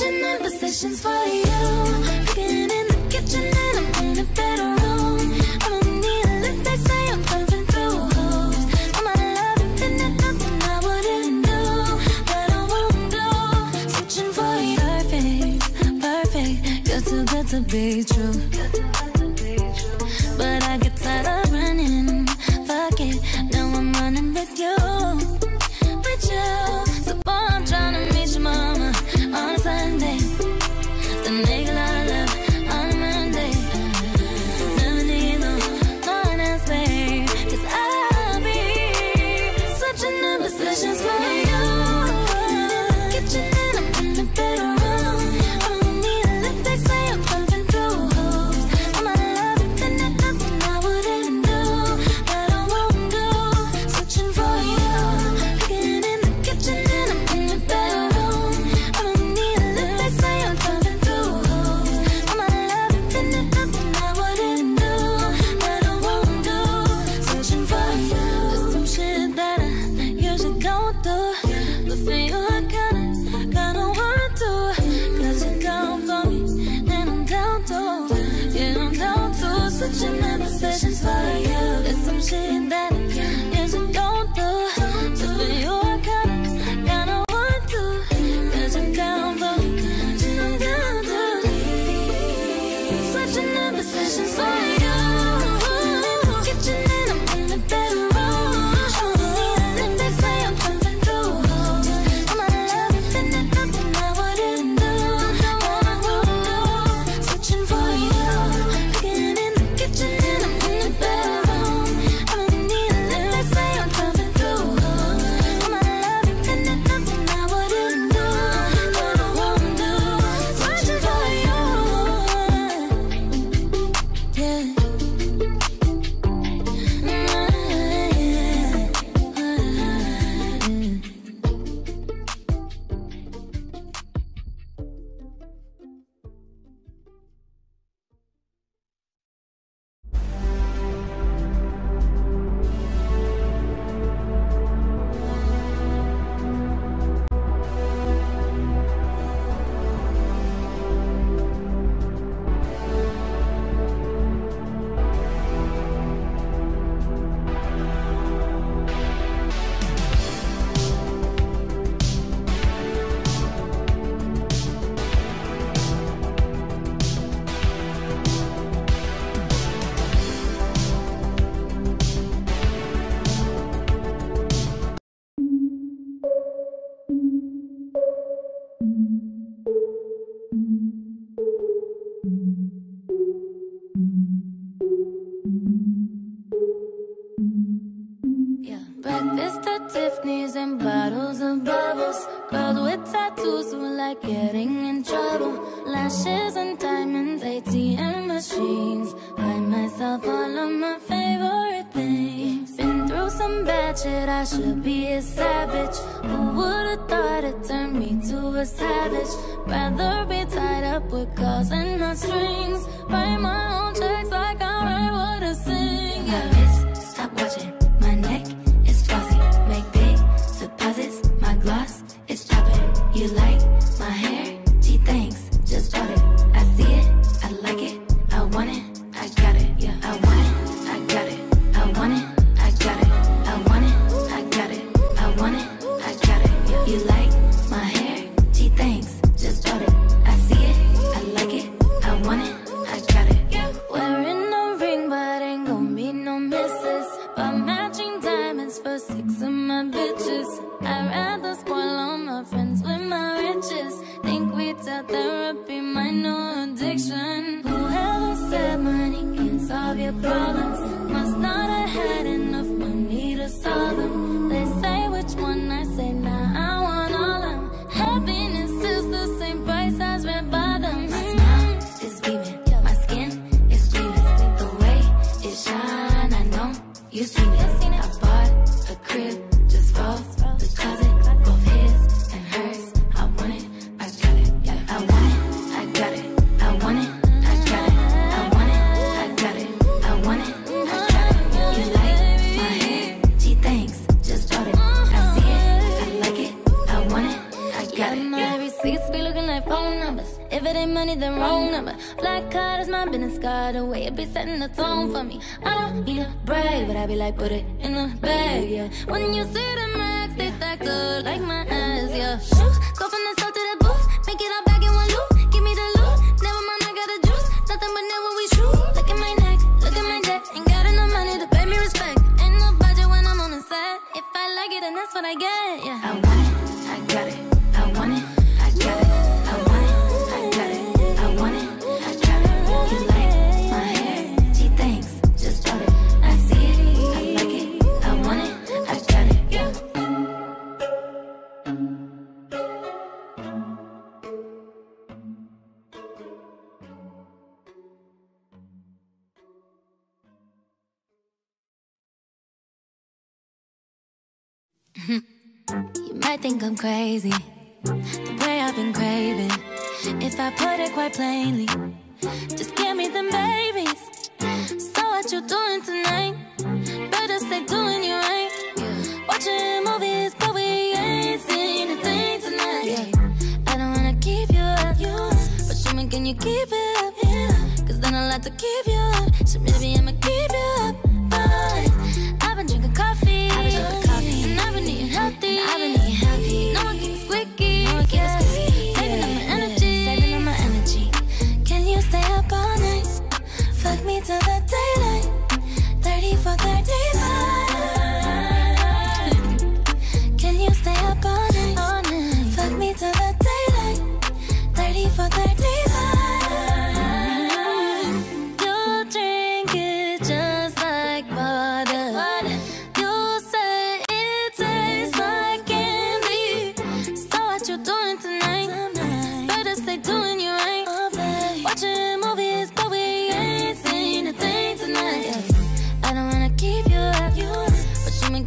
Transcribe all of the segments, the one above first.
watching the positions for you. Cooking in the kitchen and I'm in a better room. I don't need a lift, they say I'm pumping through holes. All my love infinite, nothing I wouldn't do, but I won't do. Searching for you. Perfect, perfect, you're too good to be true. But I get tired of running, fuck it, now I'm running with you. With you, so boy, I'm trying to meet your mama on a Sunday, then make a lot of love on a Monday. Never need no one else, babe, 'cause I'll be switching the positions for you. Kitchen and I'm in the bedroom. I don't need a lift, they say I'm pumping through holes. All my love infinite, nothing I wouldn't do, but I won't do. Switching for you. Cooking in the kitchen and I'm in the bedroom. I don't need a lift, they say I'm pumping through holes. All my love infinite, nothing I wouldn't do, but I won't do. Searching for you. There's some shit that I usually don't do, but for you I kinda want to. 'Cause you come for me and I'm down to. Yeah, I'm down to. Switching the positions for you. There's some shit that I usually don't do, but for you I kinda want to. 'Cause you come for me and I'm down to. Switching the positions for you. Kitchen and I'm in the bedroom. I don't need a lift, they say I'm pumping through holes. All my love infinite, nothing I wouldn't do, but I won't do. Switching for you. Cooking in the kitchen and I'm in the bedroom. I don't need a lift, they say I'm pumping through holes. All my love infinite, nothing I wouldn't do, but I won't do. Switching for you. Yeah. Breakfast at Tiffany's and bottles of bubbles. Girls with tattoos who like getting in trouble. Lashes and diamonds, ATM machines. Buy myself all of my favorite things. Been through some bad shit, I should be a savage. Who would've thought it turned me to a savage? Rather be tied up with calls and not strings. Write my own checks like I write what I sing. My wrist, stop watching. My neck, make big deposits, my gloss is popping. You like my hair? Gee, thanks, just bought it. I see it, I like it, I want it, I got it. Yeah, I want it, I got it, I want it, I got it, I want it, I got it, I want it, I got it. Yeah, you like my hair? Gee, thanks, just bought it. I see it, I like it, I want it, I got it. Yeah, wearing a ring, but ain't gon' be no misses. But matching diamonds for 6 of my bitches. I'd rather spoil all my friends with my riches. Think we tell therapy my new addiction. Whoever said money can't solve your problems must not have had enough money to solve them. They say which one, I say nah, I want all of them. Happiness is the same price as red bottoms. My smile is beaming, my skin is gleaming. The way it shine, I know you see me. I bought a crib just for the closet, both his and hers. I want it, I got it. Yeah, I want it, I got it. I want it, I got it. I want it, I got it. I want it, I got it. You like my hair? Gee, thanks, just bought it. I see it, I like it. I want it, I got it. got it. My receipts be looking like phone numbers. If it ain't money, then wrong number. Black card is my business card. The way it be setting the tone for me. I don't need a break, but I be like, put it in the bag, yeah. When you see them racks, they stack up like my ass, yeah. Shoot, go from the south to the booth, make it all back in one loop. Give me the loot, never mind, I got the juice. Nothing but never we shoot. Look at my neck, look at my debt. Ain't got enough money to pay me respect. Ain't no budget when I'm on the side. If I like it, then that's what I get, yeah. I want it, I got it. I want it, I got it. You might think I'm crazy, the way I've been craving. If I put it quite plainly, just give me them babies. So what you doing tonight? Better stay doing you right. Watching movies, but we ain't seen anything tonight. I don't wanna keep you up, but show me, can you keep it up? Cause then I'll have to keep you up. So maybe I'ma keep you up. But I've been drinking coffee, and I've been eating healthy. No one keeps squeaky. Saving up my energy. Can you stay up all night? Fuck me till the daylight. 34, 35. Can you stay up all night? Fuck me till the daylight. 34, 35.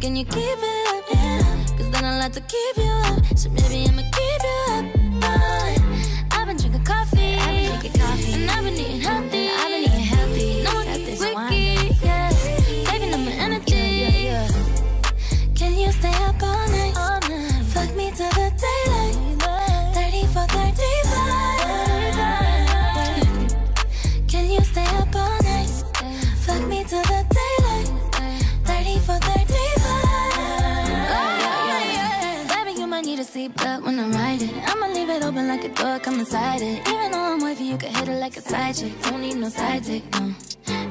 Can you keep it up? Cause then I'll have to keep you up. So maybe I'ma keep you up. But I've been drinking coffee, and I've been eating healthy. No one keeps squeaky, saving up my energy. Can you stay up all night? Fuck me till the daylight. 34, 35. Can you stay up all night? Fuck me till the daylight. 34, 35. But when I ride it, I'ma leave it open like a door, come inside it. Even though I'm wavy, you can hit it like a side chick. Don't need no side dick, no.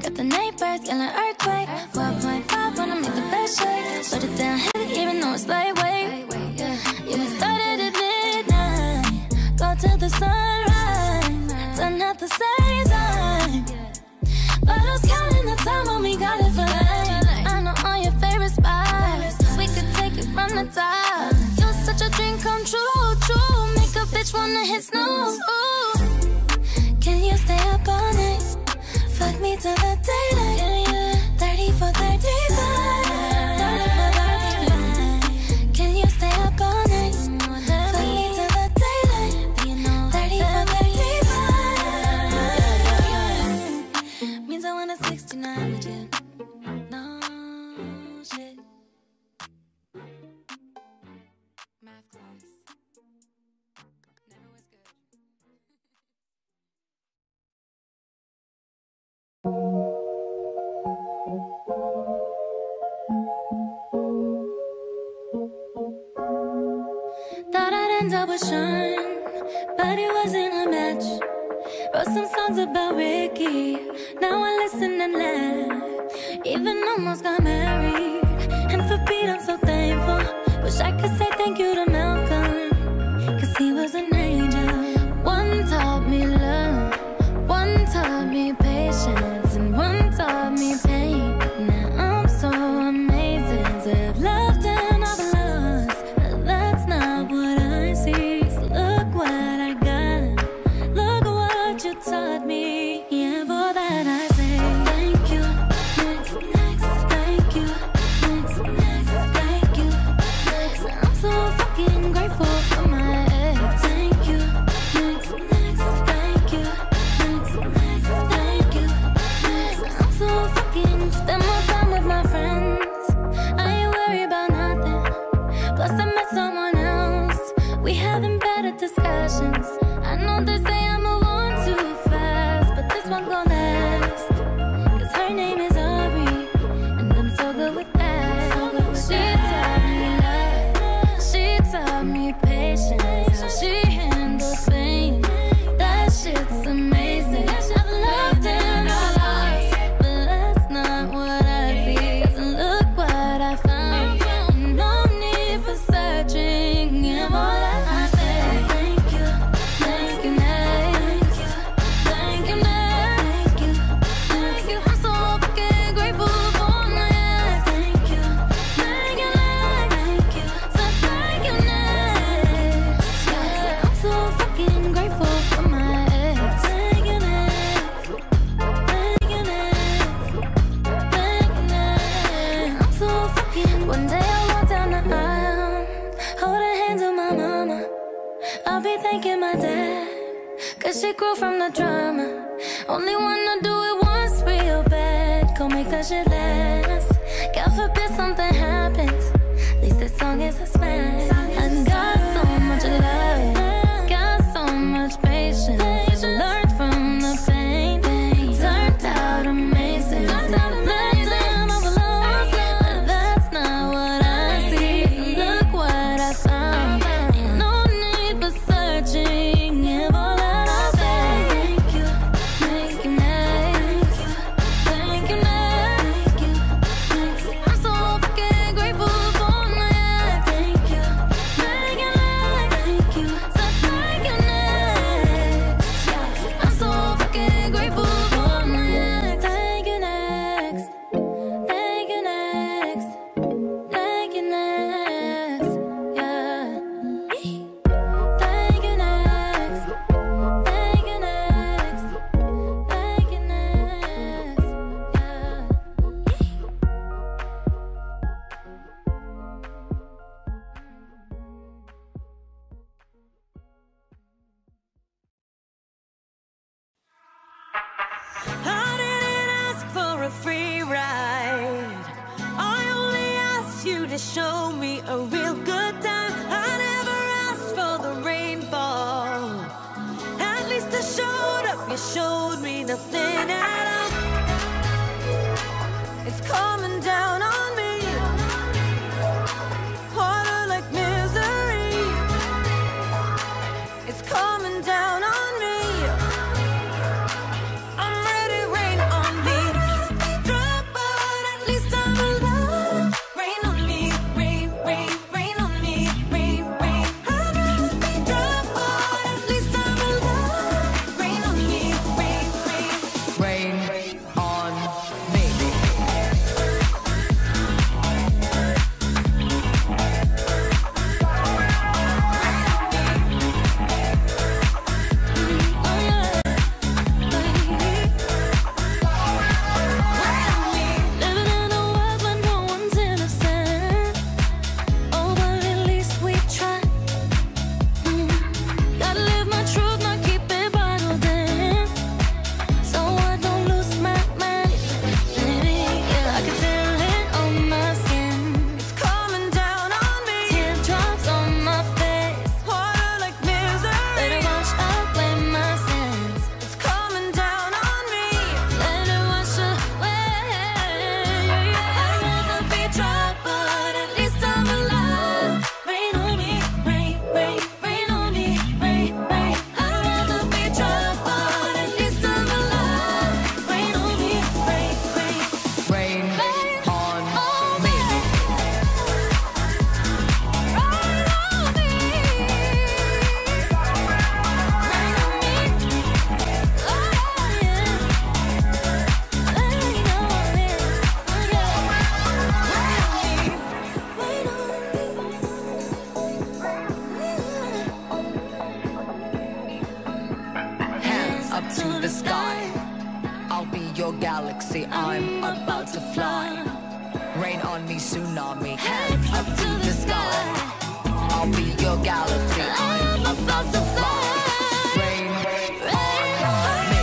Got the night birds, an earthquake. 4.5 when I make the best shake. Put it down heavy, even though it's lightweight. Yeah, we started at midnight, go till the sunrise. Done at the same time, but I was counting the time when we got it for life. I know all your favorite spots, we could take it from the top. Such a dream come true, Make a bitch wanna hit snooze. Can you stay up all night? Fuck me till the daylight. 34, 35. Can you stay up all night? Fuck me till the daylight. 34, 35. Means I want a 69 with you. Shine, but it wasn't a match. Wrote some songs about Ricky, now I listen and laugh. Even almost got married, and for Pete I'm so thankful. Wish I could say thank you to Malcolm, cause he was an angel. One taught me love, one taught me patience, and one taught me pain. Now I'm so amazing to have loved him. Someone else, we haven't been private discussions. I know they say I move on too fast, but this one gon' last, cause her name is Ari, and I'm so good with that. She taught me love, she taught me patience, how she handles pain, that shit's amazing. I've loved and I lost, but that's not what I see. Cause look what I found, and no need for searching. I'm all that I say. Thank you, thank you, thank you, thank you, thank you, thank you. I'm so fucking grateful for my ass. Thank you, thank you, thank you, so thank you, next. Yeah, I'm so fucking grateful for my ass. Thank you, next. Thank you, next. Thank you, next. I'm so fucking. One day I walk down the aisle, holding hands with my mama. I'll be thanking my dad, cause she grew from the drama. Only wanna do it once real bad, go make that shit last. God forbid something happens, at least this song is a smash. I got so much love, got so much patience. I learned from the pain, turned out amazing. They say I'm overload, but that's not what I see. Look what I found, ain't no need for searching. Give all that I say. Thank you, thank you, thank you, thank you, thank you, thank you. I'm so fucking grateful for my ass. Thank you, thank you, thank you, so thank you, next. Yeah, I'm so fucking grateful for my ass. Thank you, next. Thank you, next. Thank you, next. Yeah. Thank you, next. Thank you, next. Thank you, next. Yeah. I didn't ask for a free ride. I only asked you to show me a real good time. I never asked for the rainfall. At least I showed up. You showed me nothing at all. It's coming down on me. Water like misery. It's coming down on me. I'm ready, rain on me. Drop, but at least I'm alive. Rain on me, rain, rain, rain on me, rain, rain. I'm ready, drop, but at least I'm alive. Rain on me, rain, rain. Rain on me. Oh yeah, baby. Living in a world where no one's innocent. Oh, but at least we try. Gotta live my truth, not keep it bottled in, so I don't lose my mind. Baby, yeah, I can feel it on my skin. It's coming down on me. Teardrops on my face. Water like misery. Better wash away my sins. It's coming down on me. Let it wash away. I'd rather be dry, but at least I'm alive. Rain on me, rain, rain, rain on me, rain, rain. I'd rather be dry, but at least I'm alive. Rain on me, rain, rain. Rain on me. Rain on me. Rain on me. Oh yeah. Rain on me. Oh yeah. Rain on me. Hands up to the sky, I'll be your galaxy, I'm about to fly. Rain on me, tsunami. Hands up to the sky, I'll be your galaxy, I'm about to fly. Rain on me. Rain on me.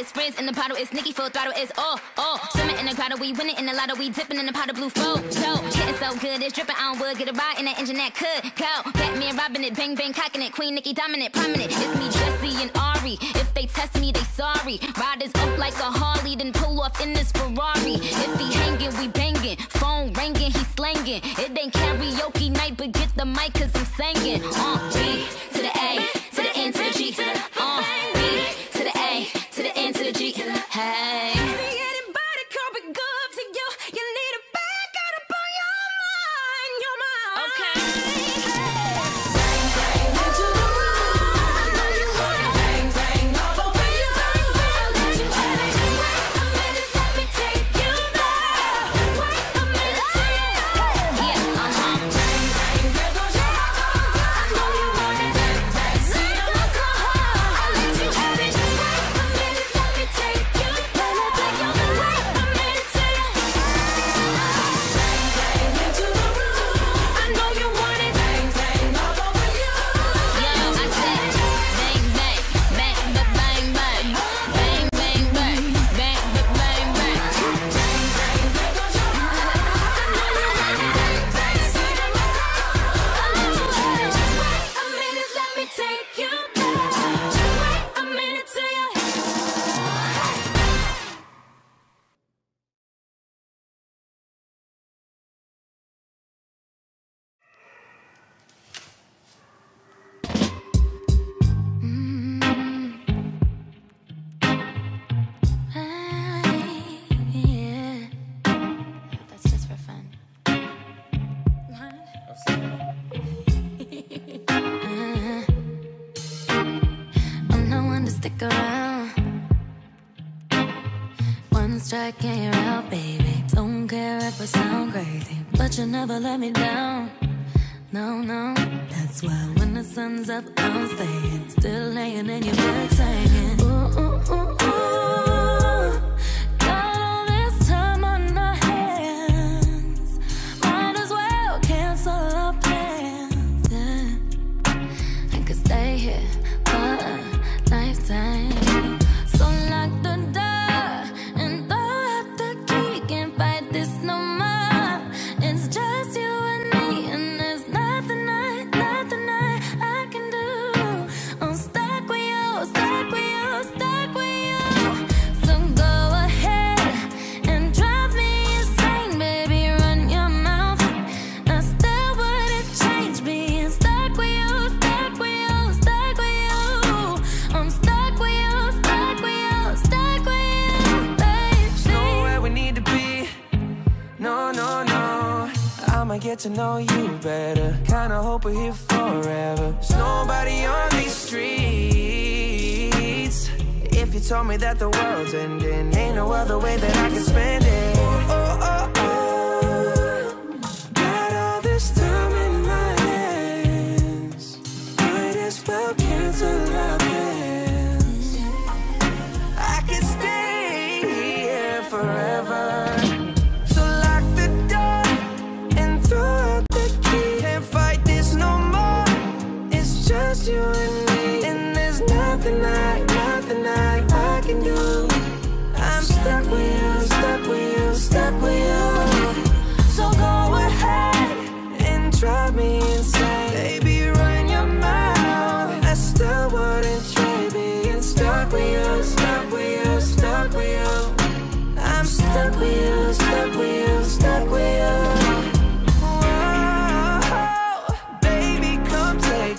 It's frizz in the bottle, it's Nicki, full throttle, it's oh. Swimming in the grotto, we win it in the lotto, we dipping in the pot of blue flow. So, getting so good, it's dripping, I don't would get a ride in that engine that could go. Batman robbing it, bang bang cocking it, Queen Nicki dominant, prominent. It's me, Jesse, and Ari. If they test me, they sorry. Riders up like a Harley, then pull off in this Ferrari. If he hanging, we banging. Phone ringing, he slanging. It ain't karaoke night, but get the mic, cause I'm singing. G to the A, to the N, to the G, B to the A, to the N, to the G. Hey, anybody can be good to you. You need a bag, gotta put your mind, your mind. Okay. Bang, bang, into the room. I know you want it. Bang, bang, all over you. I'll let you have it. Wait a minute, let me take you back. Wait a minute, yeah, Bang, bang, there goes your heart. I know you want it. Bang, bang, see you go home. I'll let you have it. I can't hear out, baby. Don't care if I sound crazy, but you never let me down. No, that's why when the sun's up, I'm staying. Still laying in your bed saying, ooh, ooh, ooh, ooh. Got all this time on our hands, might as well cancel our plans, yeah. I could stay here for a lifetime. So lock the door to know you better. Kinda hope we're here forever. There's nobody on these streets. If you told me that the world's ending, ain't no other way that I can spend it. Oh, oh, oh, oh. Got all this time in my hands, might as well cancel our plans. I can stay here forever. Just you and me, and there's nothing I can do. I'm stuck with you, stuck with you, stuck with you. So go ahead and drive me insane. Baby, run your mouth. I still wouldn't trade being stuck with you, stuck with you, stuck with you. I'm stuck with you, stuck with you, stuck with you.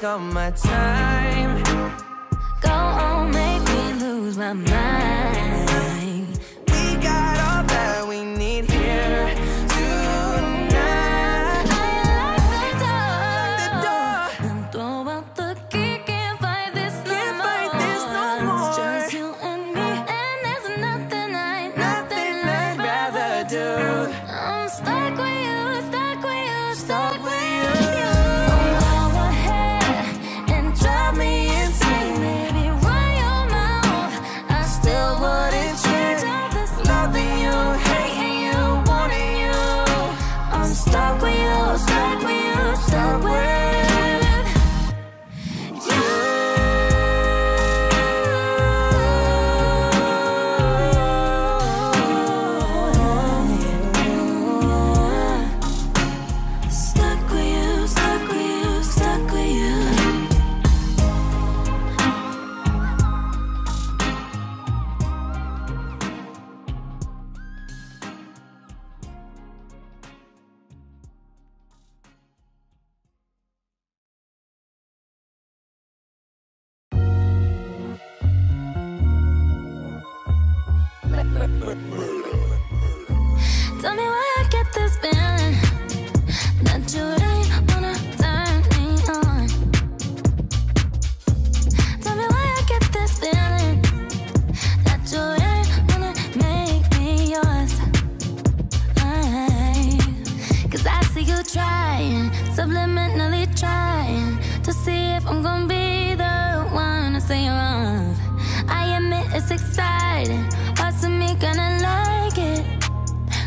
All my time, go on, make me lose my mind. We got all that we need here tonight. I lock the door. Tell me why I get this feeling that you really wanna turn me on. Tell me why I get this feeling that you really wanna make me yours. Cause I see you trying, subliminally trying to see if I'm gonna be the one to say you're wrong. I admit it's exciting, parts of me gonna like it.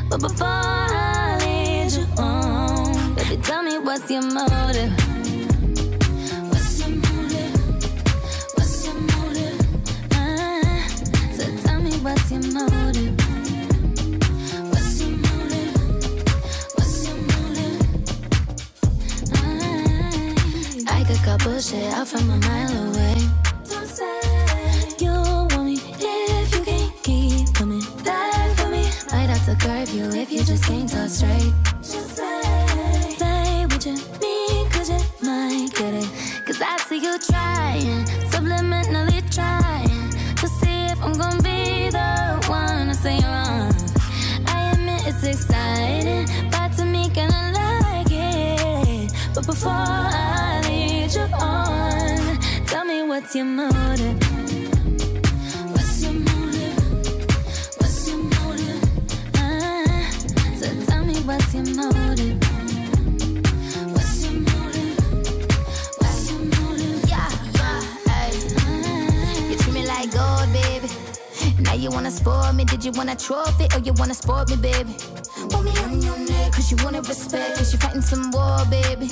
But before I lead you on, baby, tell me what's your motive? What's your motive? What's your motive? So tell me what's your motive? What's your motive? What's your motive? I could cut bullshit out from a mile away. Don't say you want me if you can't keep coming back. Might have to curve you if you just can't talk straight. Just say what you mean, cause you might get it. Cause I see you trying, subliminally trying to see if I'm gonna be the one to say you're wrong. I admit it's exciting, but to me kinda like it. But before I lead you on, tell me what's your motive? What's your motive? What's your motive? What's your motive? Yeah, yeah, ay. You treat me like gold, baby. Now you wanna spoil me. Did you want a trophy or you wanna spoil me, baby? Want me on your neck, cause you wanted respect, cause you fighting some war, baby.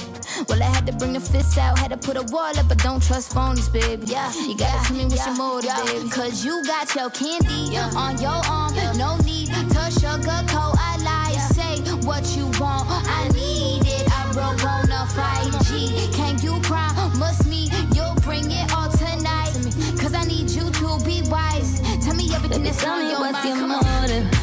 Well, I had to bring the fists out, had to put a wall up, but don't trust phones, baby. Yeah, you gotta tell me what's your motive, baby. Cause you got your candy on your arm, no need to sugarcoat a lie. Say what you want, I need it. I'm broke on a 5G. Can you promise me you'll bring it all tonight? Cause I need you to be wise. Tell me everything that's on your mind. What's your motive? Love.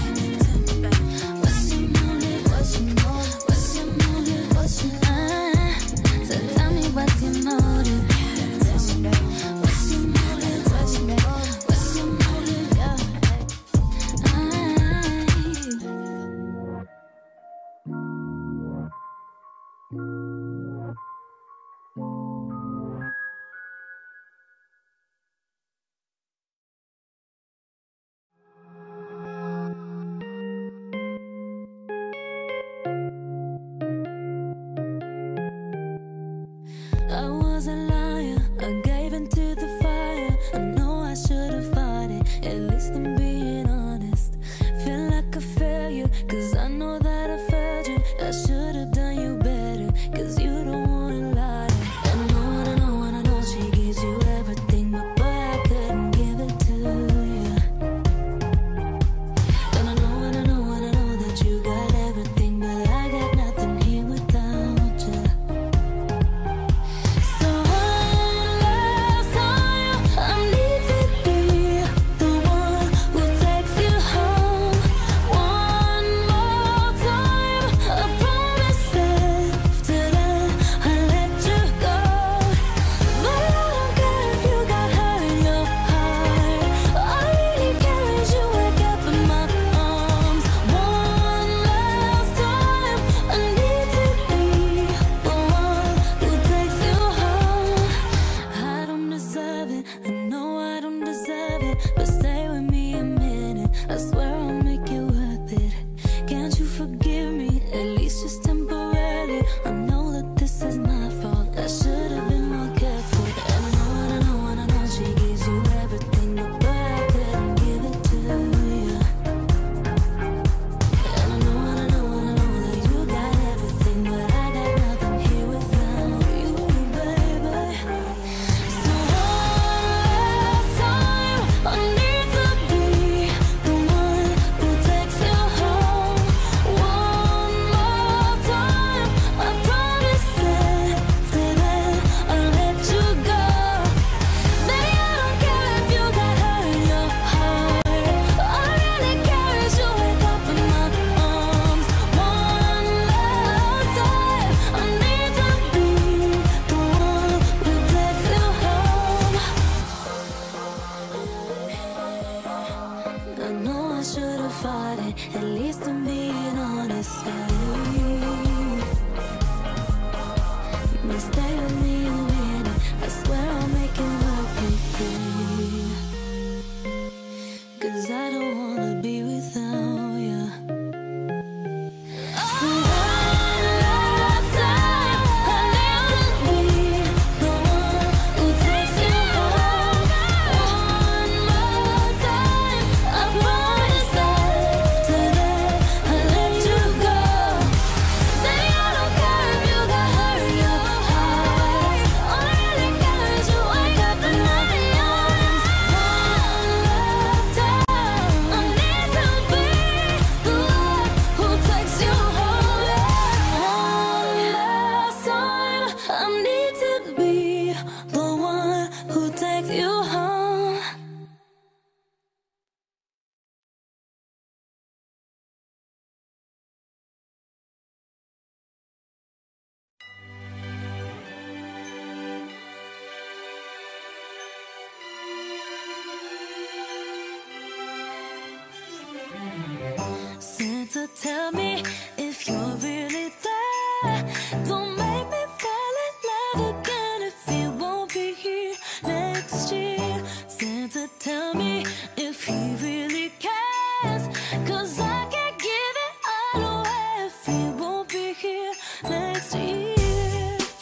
again if he won't be here next year. Santa, tell me if he really cares, 'cause I can't give it all away if he won't be here next year.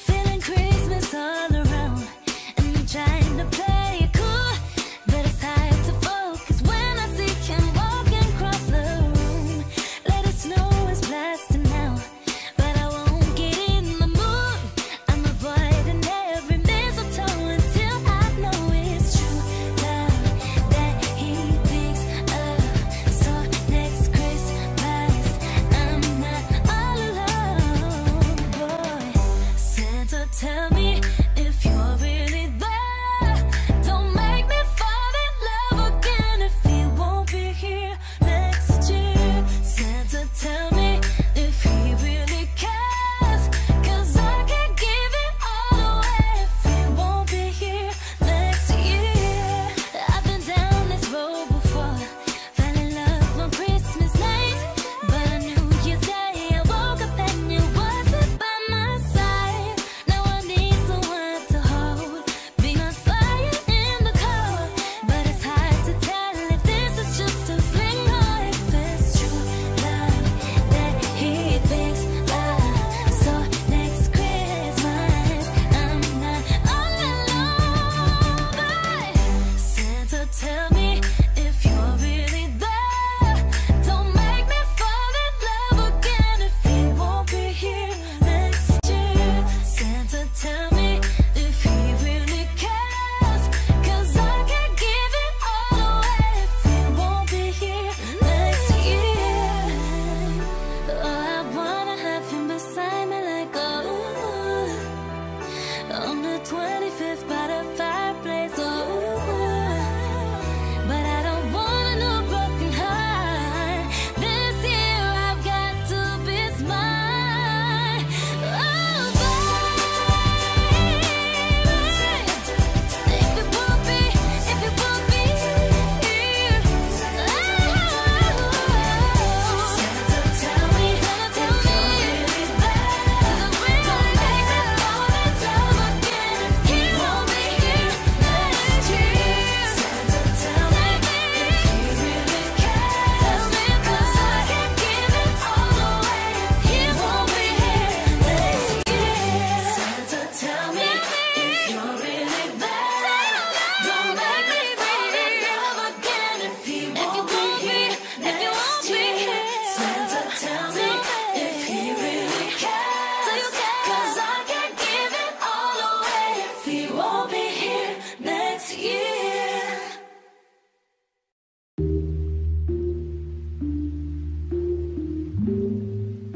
Feeling Christmas all around and trying to play it cool, but it's hard to focus when I see him walking across the room. Let it snow is blasting now, but I won't get in the mood. I'm avoiding every mistletoe until I know it's true love that he thinks of. So next Christmas I'm not all alone. Boy, Santa, tell me if you're really there. Don't make me fall in love again if he won't be here next year. Santa, tell me if he really cares, 'cause I can't give it all away if he won't be here next year. I've been down this road before, fell in love on Christmas night, but on New Year's Day I woke up and you wasn't by my side. Now I need someone to hold, be my fire in the cold, but it's hard to tell if this is just a fling or if it's true love that he thinks of. So next Christmas I'm not all alone. But Santa, tell me if you're really there. Don't make me fall in love again if he won't be here next year. Santa, tell me if he really cares, 'cause I can't give it all away if he won't be here next year. Oh, I wanna have him beside me like oh, on the 25th by the fireplace. Oh, but I don't want a new broken heart. This year I've got to be smart. Oh, baby, if it won't be,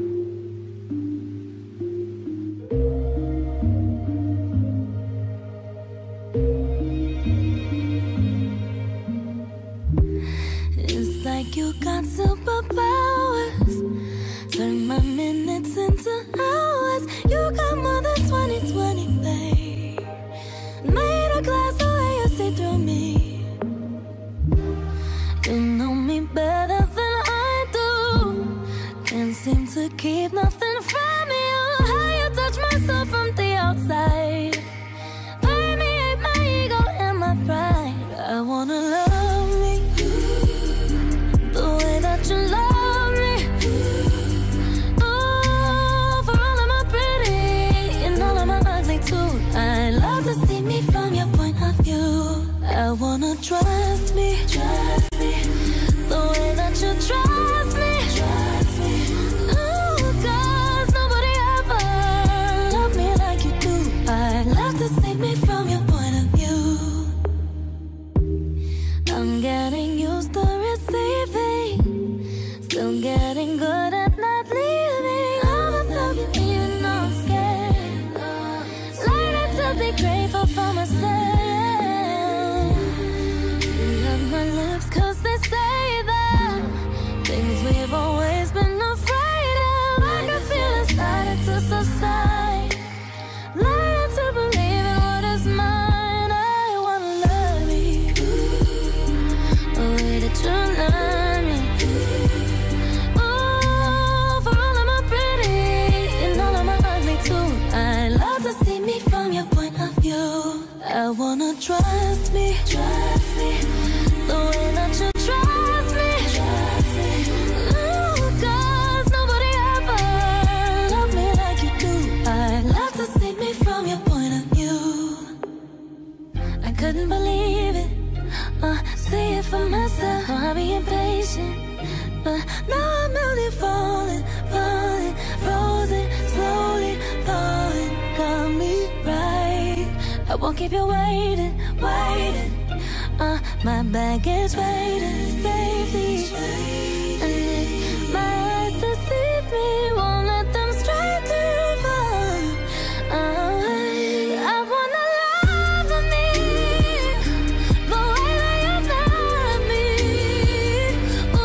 if it won't be here. Oh, Santa, tell me, tell me. Don't make me fall in love again if he won't be here next year. Santa, tell me if he really cares, 'cause I can't give it all away if he won't be here next year. Santa, tell me if you're really there. Don't make me fall in love again if he won't be here next year. Santa, tell me if he really cares, 'cause I can't give it all away if he won't be here next year. It's like you got superpowers. Turn my minutes into hours. You got more than 20/20, babe. Made a glass the way you see through me. You know me better than I do. Can't seem to keep nothing from you. How you touch myself from the outside permeate my ego and my pride. I wanna love me the way that you love me. Ooh, for all of my pretty and all of my ugly too. I love to see me from your point of view. I wanna trust me, the way that you trust me. Ooh, 'cause nobody ever loved me like you do. I love to see me from your point of view. I'm getting used to receiving, still getting good at not leaving. I'm in love with you, you know I'm scared. Learning to be grateful for myself. Love my lips 'cause they say the things we've always been afraid of. I can feel it starting to subside. Learning to believe in what is mine. I wanna love you the way that you love me. Ooh, for all of my pretty and all of my ugly too. I love to see me from your trust me, trust me, the way that you trust me, trust me. Ooh, cause nobody ever loved me like you do. I'd love to see me from your point of view. I couldn't believe it, see it for myself. Oh, I'd be impatient, but now I'm only falling, falling, frozen, slowly falling. Got me right, I won't keep you waiting, waiting. My baggage waiting, safely. And if my eyes deceive me, won't let them stray too far away. I wanna love for me the way that you love me. Ooh,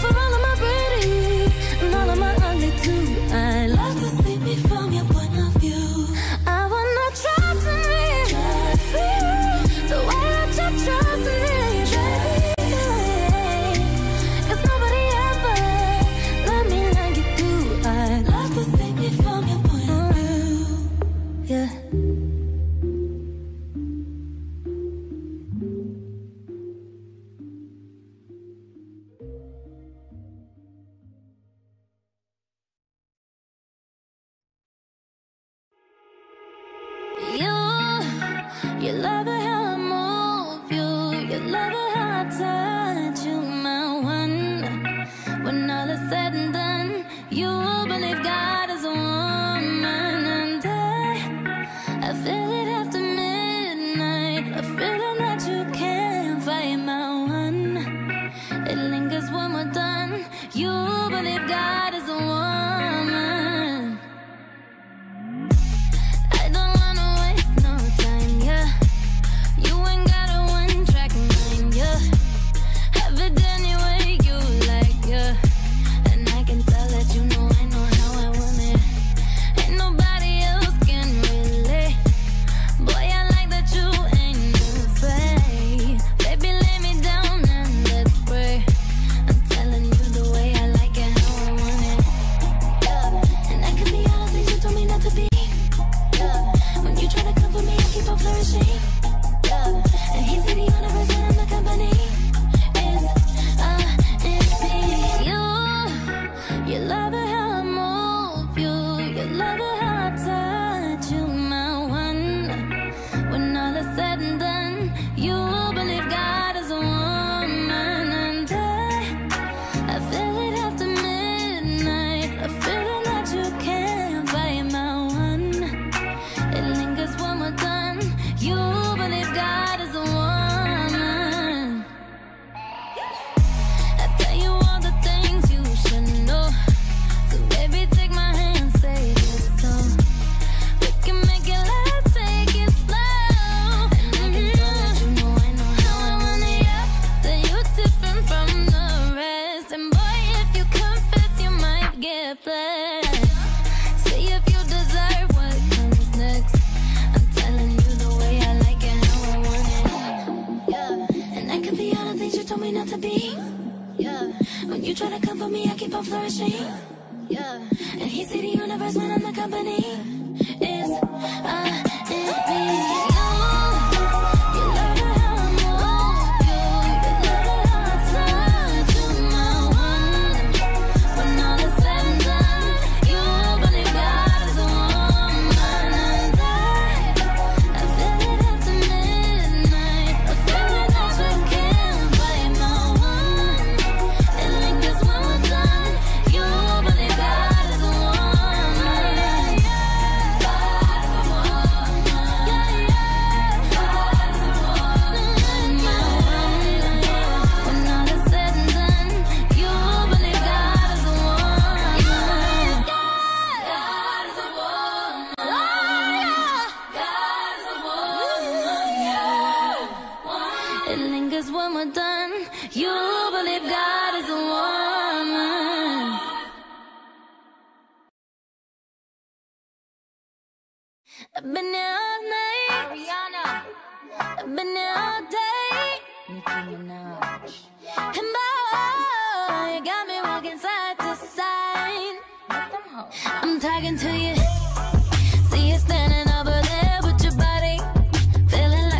for all of my pretty and all of my ugly too. I love to see me from your point of view. I wanna trust me, trust me, the way that you trust me, baby. Cause nobody ever loved me like you do. I'd love to see me from your point of view. Yeah. You love it how I move you, you love it how I touch you, my one. When all is said and done, you will believe God is a woman. And I feel it after midnight, a feeling that you can't fight, my one. It lingers when we're done, you will believe God is a woman. I've been here all night, Ariana. I've been here all day, Nicki Minaj. And boy, you got me walking side to side. I'm talking to you, see you standing over there with your body, feeling like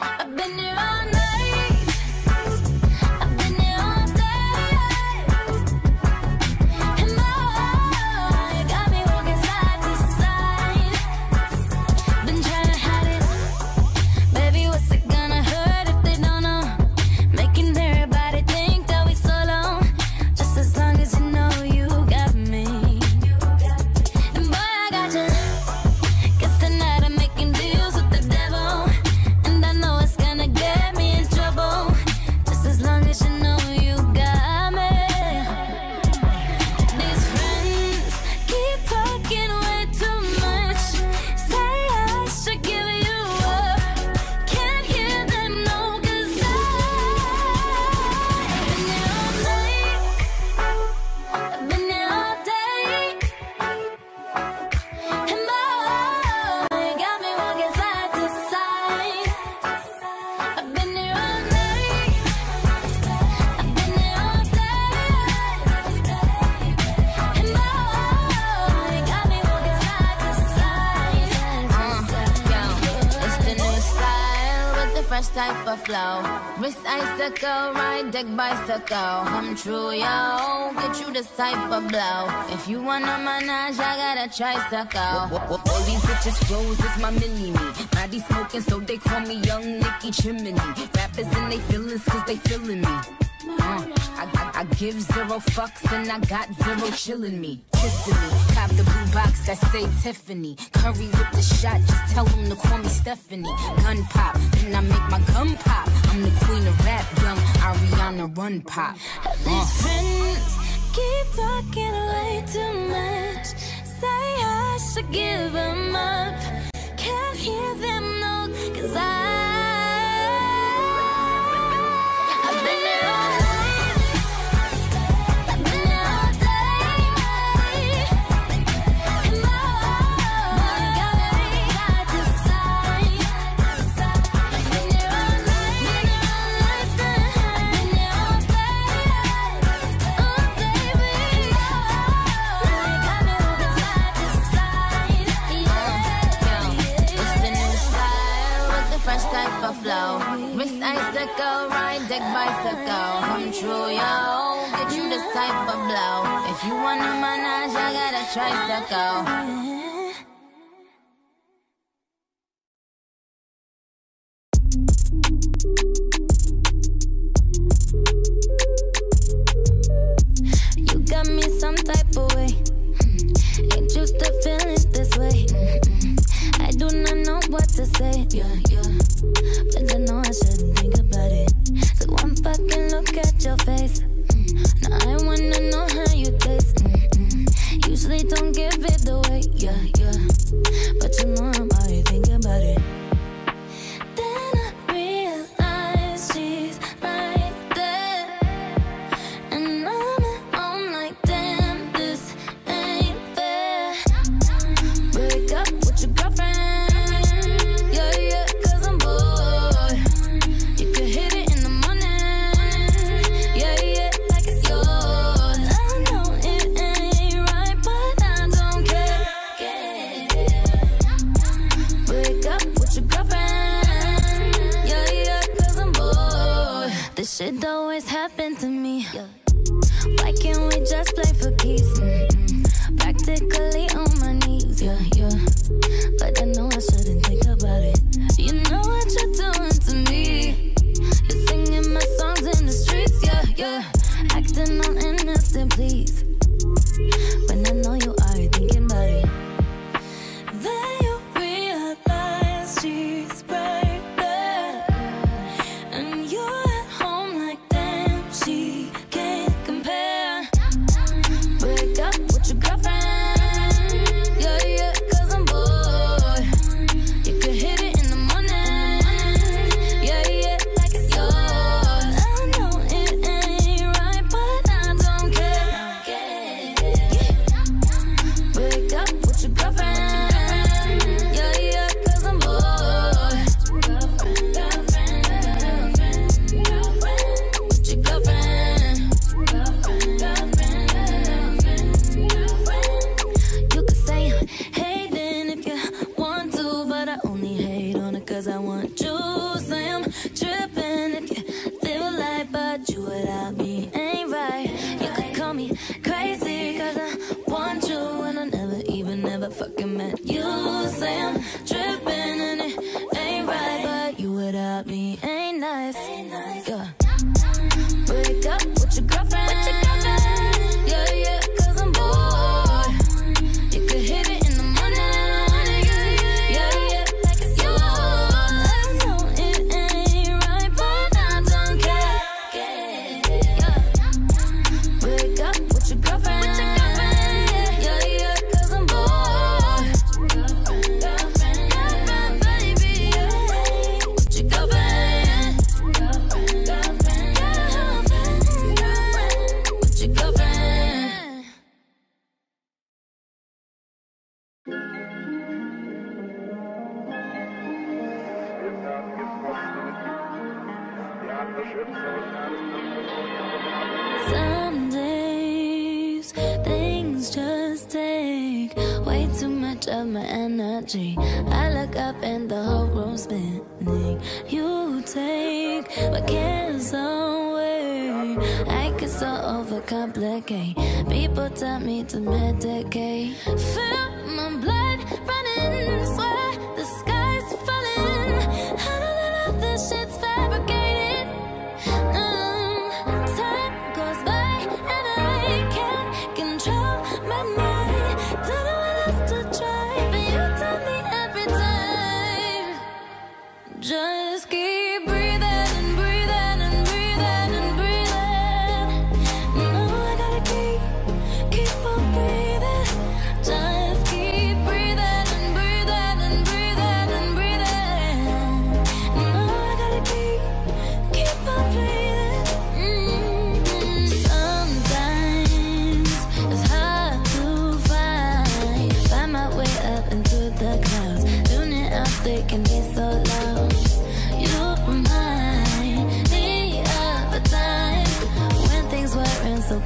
I've been here all night, I've been here all day, and my heart got me walking side to side. Been trying to hide it, baby, what's it gonna hurt if they don't know? Making everybody think that we so long, just as long as you know you got me. And boy, I got you, 'cause tonight I'm making deals with the devil. Get me in trouble, just as long as you know you got me. These friends keep talking way too much, say I should give you up, can't hear them no, 'cause I've been here all night, I've been here all day, and my heart got me walking side to side. I've been here all night, I've been here all day, and my heart got me walking side to side. Yo, it's the new style with the fresh type of flow. Wrist icicle, ride deck bicycle. Come true, yo, get you this type of blow. If you wanna manage, I got a tricycle. All these bitches froze, it's my mini-me. Body smoking, so they call me Young Nicky Chimney. Rappers and they feelings, 'cause they feeling me. I give zero fucks and I got zero chillin' me. Kissing me, cop the blue box that say Tiffany. Curry with the shot, just tell them to call me Stephanie. Gun pop, then I make my gun pop. I'm the queen of rap, young Ariana Run Pop. These friends keep talking way too much, say I should give them up, can't hear them no, 'cause I've been here all night, I've been here all day, and my heart got me side to side. I've been here all night, I've been here all day, oh baby, and my heart got me walking side to side. It's the new style with the fresh type of flow. Wrist icicle, ride deck bicycle. Come true, yo, get you this type of blow. If you wanna manage, I got a tricycle. You got me some type of way, ain't used to feeling this way. I do not know what to say, but I know I shouldn't think about it. So one fucking look at your face, now I wanna know how you taste. Usually don't give it away, but you know I'm already thinking about it. Then I realize she's right there, and I'm at home like damn, this ain't fair. Break up with your girlfriend, yeah, 'cause I'm bored. You can hit it in the morning, yeah, like it's yours. I know it ain't right, but I don't care. Break up with your girlfriend, yeah, 'cause I'm bored. This shit always happened to me. Why can't we just play for keeps? Practically on my knees, yeah. But I know I shouldn't think about it. You know what you're doing to me. You're singing my songs in the streets, yeah. Acting all innocent, please. When I know you are thinking about it. Then you realize she's right there, and you're at home like damn, she can't compare. Break up with your girlfriend, yeah, 'cause I'm bored. You can hit it in the morning, meant using, tripping, and it ain't right. But you without me ain't nice. Yeah. Break up with your girlfriend. Yeah, yeah, 'cause I'm bored. You could hit it in the morning. Yeah, yeah, like it's yours. I know it ain't right, but I don't care. Yeah. Break up with your girlfriend. Some days things just take way too much of my energy. I look up and the whole room's spinning. You take my cares away. I get so overcomplicate. People tell me to medicate. Feel my blood running, swear the sky's falling. I don't know if this shit's fabricated. Just keep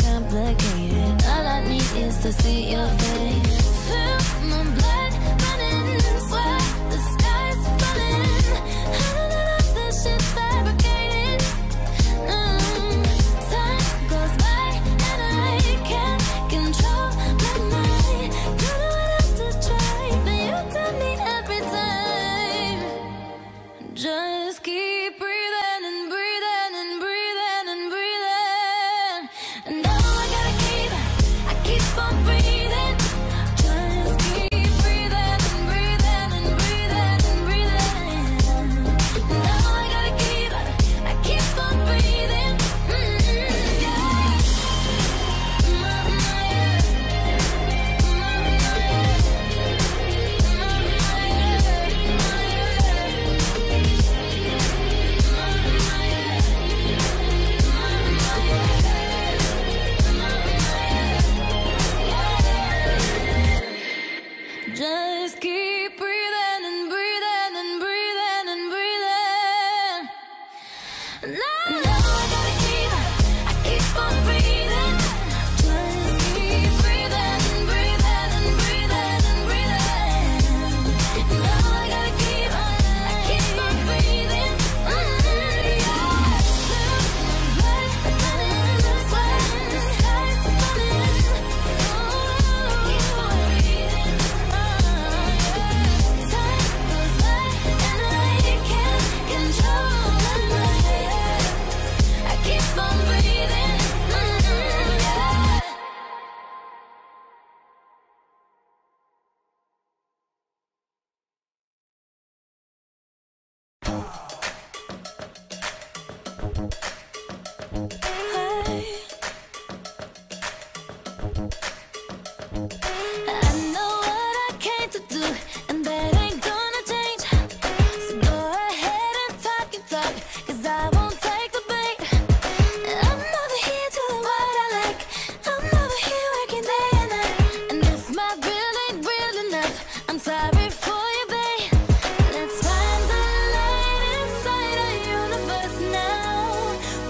complicated. All I need is to see your face. Feel my blood running, sweat, the sky's falling. I don't know if this shit's fabricated. Time goes by and I can't control my mind. Don't know what else to try, but you tell me every time. Just keep breathing and breathing and breathing and breathing. And keep on breathing, just keep breathing and breathing and breathing and breathing. No, I gotta keep, I keep on breathing. Just keep breathing and breathing and breathing and breathing. No, no, I gotta keep, I keep on breathing. Just keep breathing and breathing and breathing and breathing. No, I gotta keep, I keep on breathing. Now,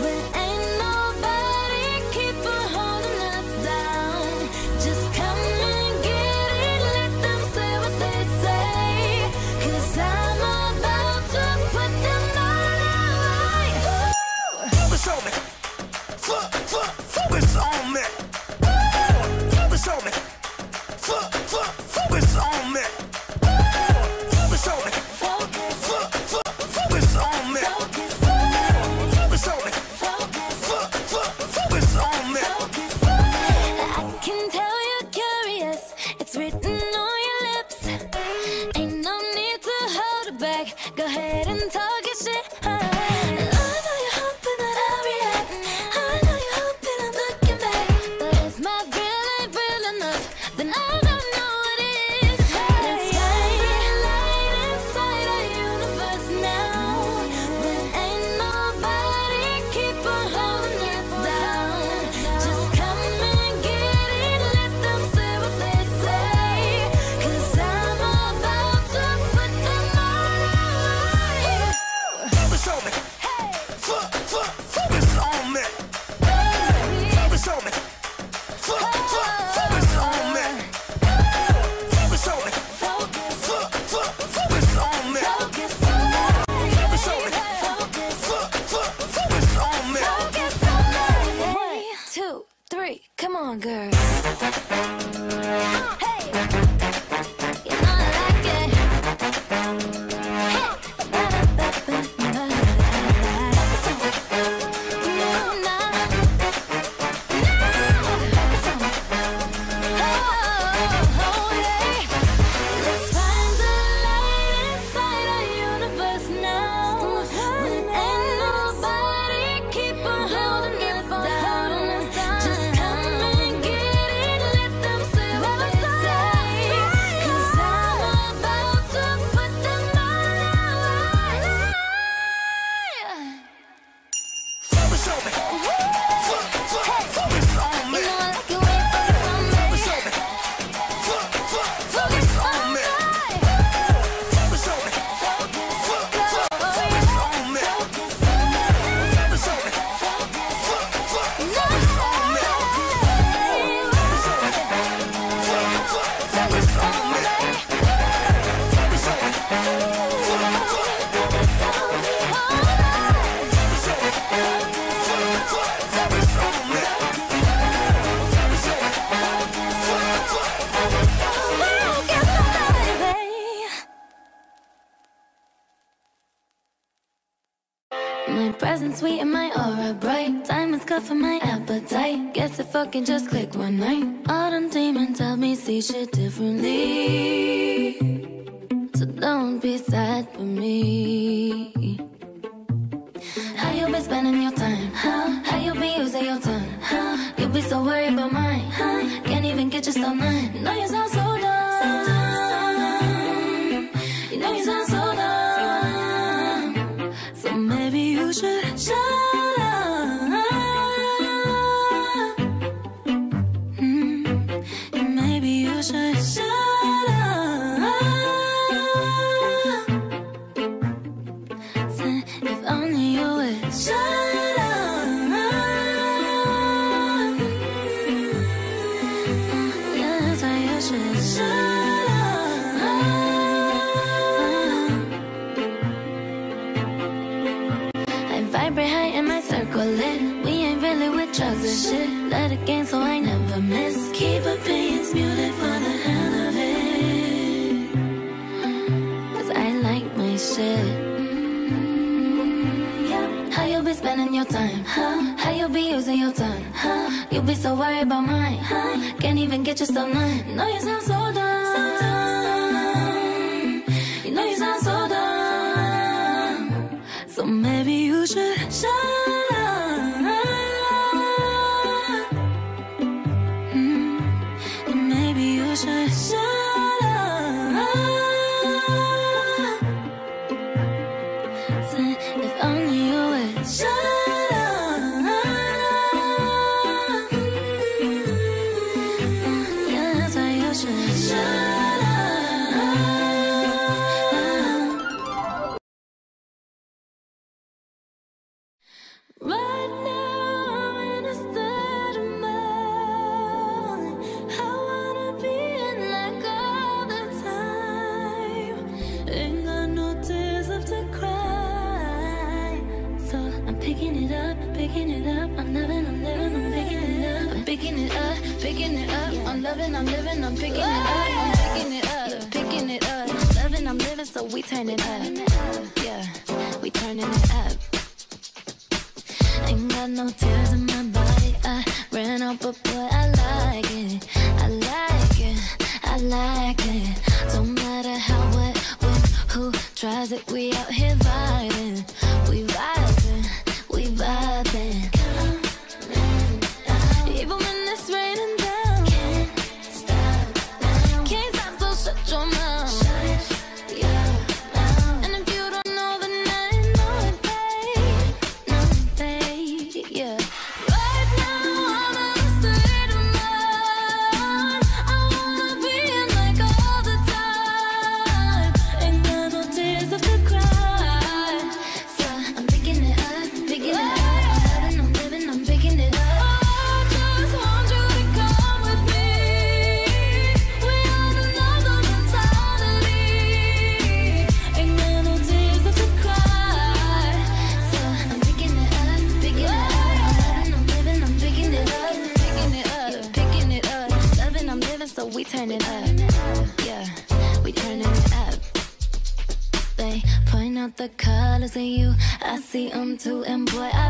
when ain't no on, girl. Hey, you know I like it. Let's find the light inside our universe now. When ain't nobody keep on holding us down. Just come and get it, let them say what they say. 'Cause I'm about to put them all away. Focus on me. Focus on me. You know I like it when you focus on me. Focus on me. Focus on me. Focus on me. Focus on me. Focus on me. Focus on me. Focus on me. Focus on me. My presence sweet and my aura bright. Time is good for my appetite. Guess it fucking just clicked one night. Autumn demon tell me see shit differently, so don't be sad for me. How you been spending your time, huh? How you been using your time, huh? You be so worried about mine, huh? Can't even get yourself mine. Know you sound so dumb. You know you sound so dumb. So maybe you should shut up. And maybe you should shut up. Say, if only you would shut up. Yeah, that's why you should shut up. I vibrate high in my circle lit. We ain't really with drugs and shit. Let it gain so I never miss. Keep opinions muted for the hell of it, 'cause I like my shit. How you be spending your time, huh? How you be using your time, huh? You be so worried about mine, huh? Can't even get yourself none. Know you sound so dumb. You know you sound so dumb. So maybe you should shut up. And maybe you should shut up. Say, if only you would shut up. Yeah, that's why you should shut up. Right now I'm in a state of mind. I wanna be in like all the time. Ain't got no tears left to cry, so I'm picking it up. I'm living, I'm picking it up. I'm picking it up. I'm loving, I'm living, I'm picking it up. I'm picking it up, yeah, picking it up. I'm loving, I'm living, so we turn it up. Yeah, we turning it up. Ain't got no tears in my body. I ran out, but boy, I like it. I like it. I like it. Don't matter how, what, when, who tries it. We out here vibing. We vibing. We vibing. Even when it's raining down, can't stop, so shut your mouth. And if you don't know, then I know it, babe. Know it, babe, yeah. Right now I'm in a state of mind. I wanna be in like all the time. Ain't got no tears left to cry, so I'm picking it turn it up, yeah, we turn it up. They point out the colors in you, I see them too, and boy, I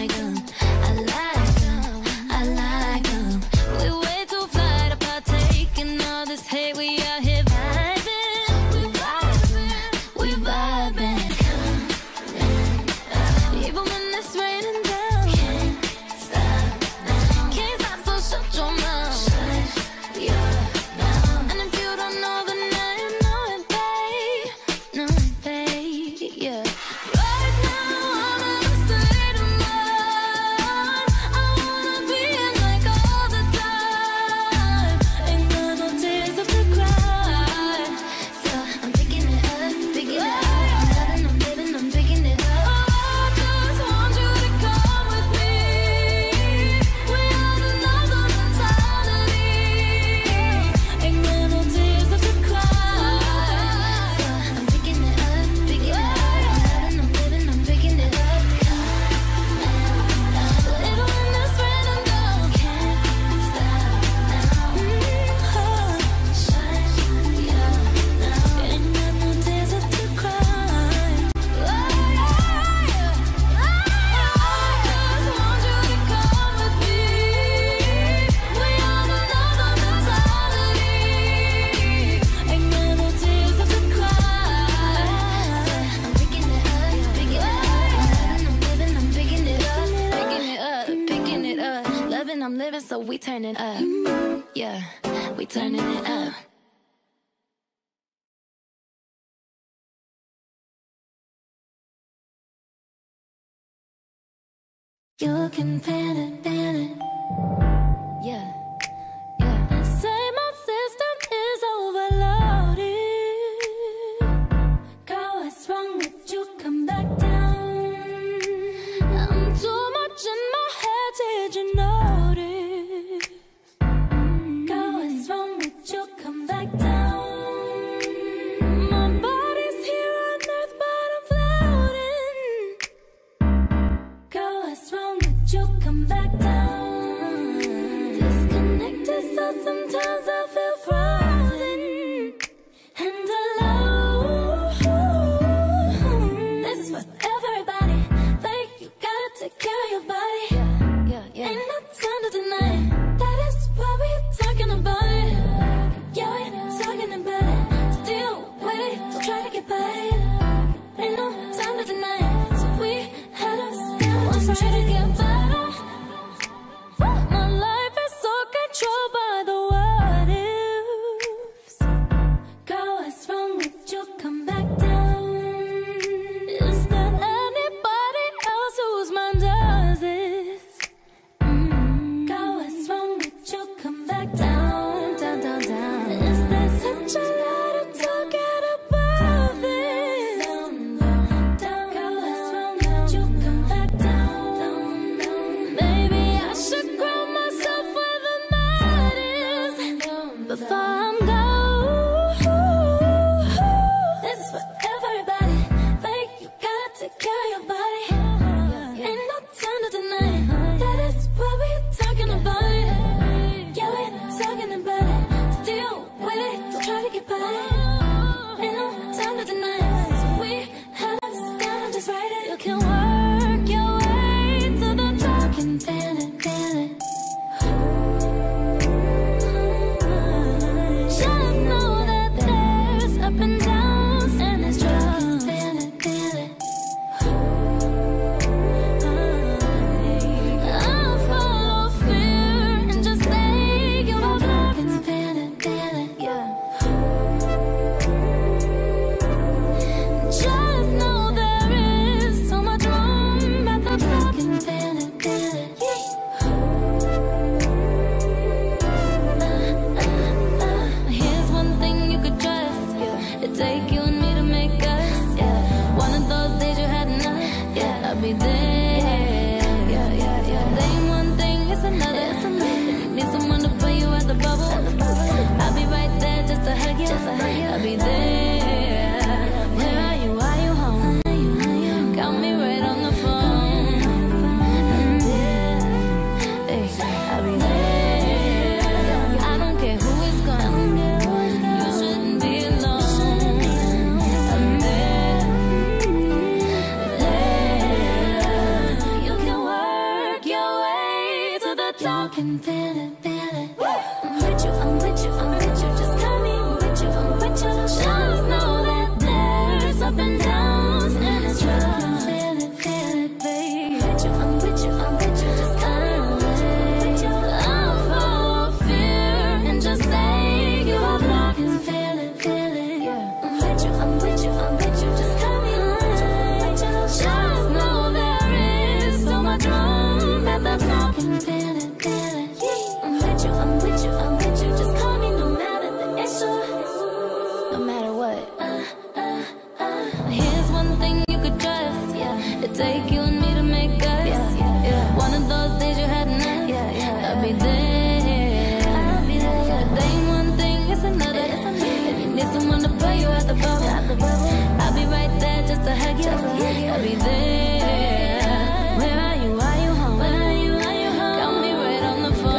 like them, I like them, I like them. We're way too fly to partake in all this hate, we out here vibing, we vibing, we vibing. Even when it's raining down, can't stop now, can't stop, so shut your mouth. I'm living, so we turning up. Yeah, we turning it up. You can pan it, pan it. Yeah, yeah. I say my system is overloaded. Girl, what's wrong with you? Come back down. I'm too much in my head, did you know? I don't care who is gone. can feel it, feel it. I'm with you, I'm with you, I'm with you. Just tell me I'm with you, I'm with you. The shadows know that there's up and downs and it's rough. I can feel it, babe. I'm with you, I'm with you, I'm with you. Just come with you. I'll fall fear and just say you are black. I can feel it, feel it. I'm with you, I'm with you, I'm with you. Just tell me I'm with you, I'm with you. The shadows know there is so much room at the top. I can feel it. I'm with you, I'm with you, just call me no matter the issue. No matter what. Here's one thing you could trust, yeah. It'd take you and me to make us, yeah, yeah, yeah. One of those days you had enough, yeah, yeah. I'll be there, I'll be there, yeah. It ain't one thing, it's another, yeah, it's another. If you need someone to pull you out the bubble, out the bubble, I'll be right there just to hug you, just to hug you. I'll be there, yeah. Where are you? Are you home? Where are you? Are you home? Call me right on the phone.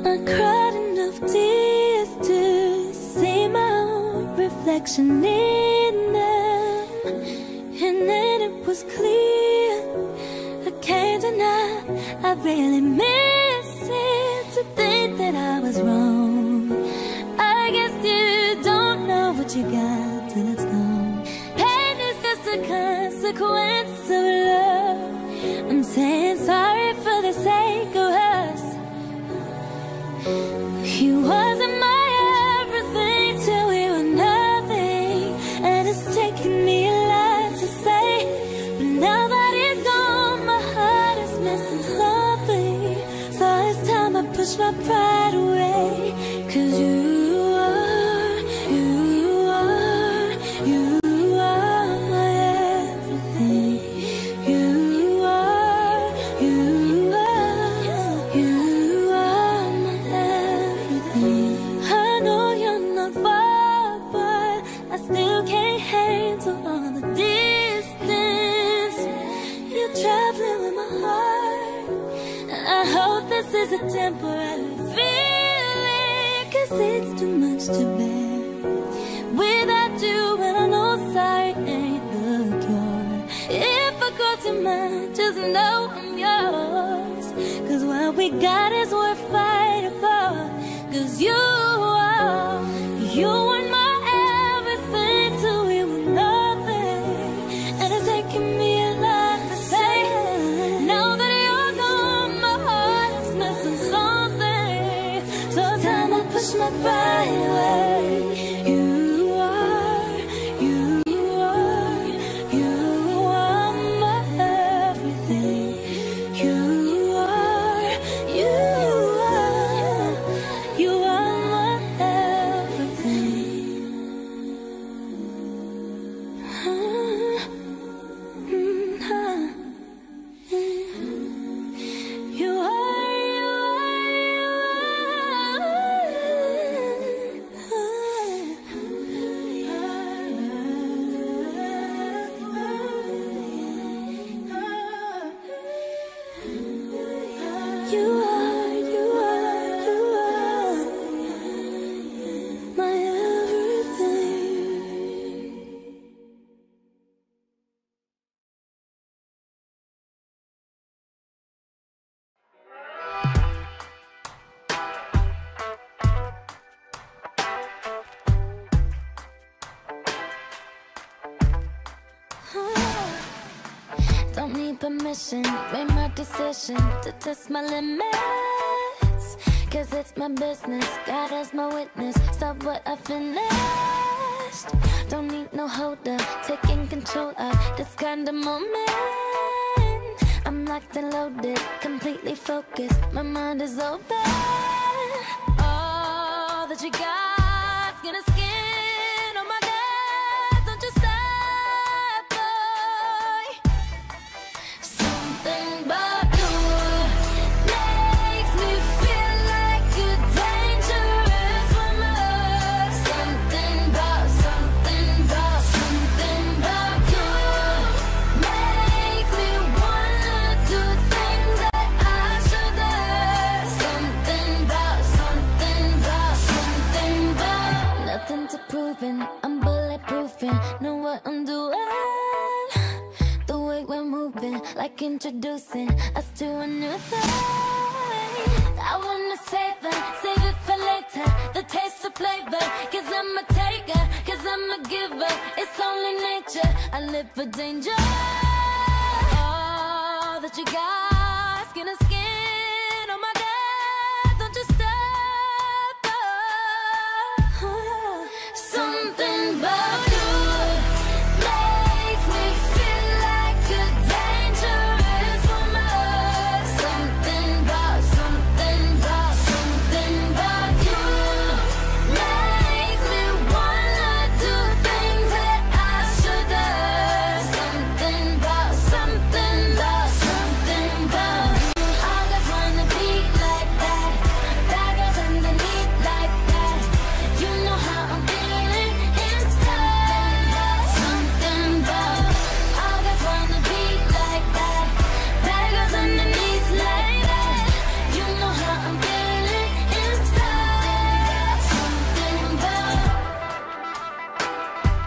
I cried enough tears to see my own reflection in them, and then it was clear I can't deny I really miss it. To think that I was wrong, I guess you don't know what you got till it's gone. Pain is just a consequence of love. I'm saying sorry for the sake of us. He wasn't my everything till we were nothing, and it's taken me a lot to say. But now that he's gone, my heart is missing something. So it's time I push my pride away. Cause you are my everything. This is a temporary feeling, cause it's too much to bear without you, and I know sorry ain't the cure. If I go too much, just know I'm yours, cause what we got is worth fighting for. Cause you are my everything till we were nothing, and it's taking me a lot to say. Now that push my pride away. You are my everything. You are my everything. permission. Made my decision to test my limits, cause it's my business. God is my witness. Stop what I finished. Don't need no holder. Taking control of this kind of moment. I'm locked and loaded, completely focused. My mind is open. All that you got's gonna skin on my dad. Don't you stop, boy. Something but cool makes me feel like you're dangerous when my love. Something but cool makes me wanna do things that I shouldn't. Something but nothing to proving. I'm bulletproofing, know what I'm doing. The way we're moving, like introducing us to a new thing. I wanna save it for later. The taste of flavor, cause I'm a taker, cause I'm a giver. It's only nature, I live for danger. All that you got's gonna skin on my dad. Don't you stop, boy. Something about you makes me feel like you're dangerous when my love. Something about you makes me wanna do things that I shouldn't. Something about you. I just wanna be like that. That goes underneath like that. You know how I'm feeling inside. Something about. I just wanna be like that. That goes underneath like that. You know how I'm feeling inside. Something about.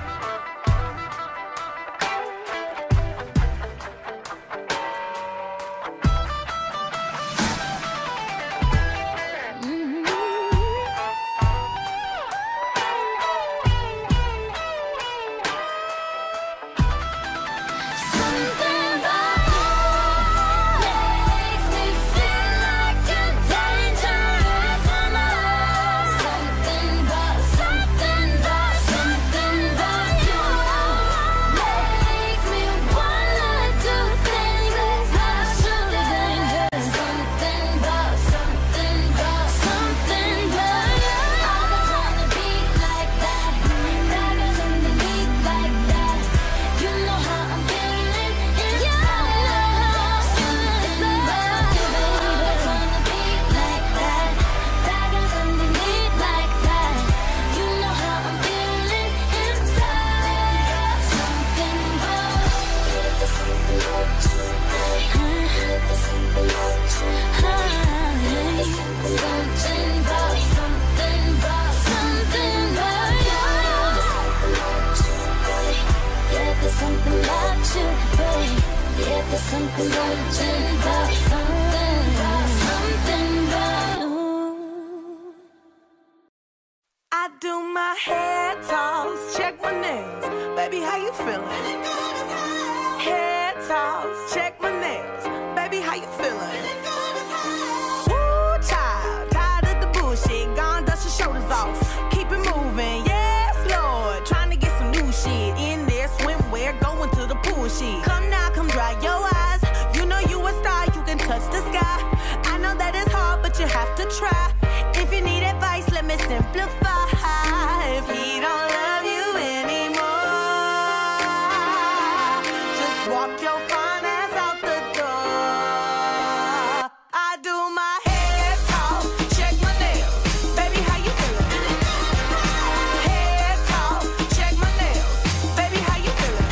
Something about you makes me feel like you're dangerous when my love. Something about you makes me wanna do things that I shouldn't. Something about you. I just wanna be like that. That goes underneath like that. You know how I'm feeling inside. Something about you. I just wanna be like that. That goes underneath like that. You know how I'm feeling inside. Something about. Something about you. Yeah, there's something about you, babe. Yeah, there's something about you, about something about you. I do my hair toss, check my nails. Baby, how you feeling? Hair toss, check my nails. Baby, how you feeling? Woo, child, tired of the bullshit. Gone, dust your shoulders off. Keep it moving, yes, Lord. Trying to get some new shit in there. Swimwear, going to the pool shit. Come now, come dry your eyes. You know you a star, you can touch the sky. I know that it's hard, but you have to try. If you need advice, let me simplify. If he don't love you anymore, just walk your fine ass out the door. I do my hair toss, check my nails. Baby, how you feeling? Hair toss, check my nails. Baby, how you feeling?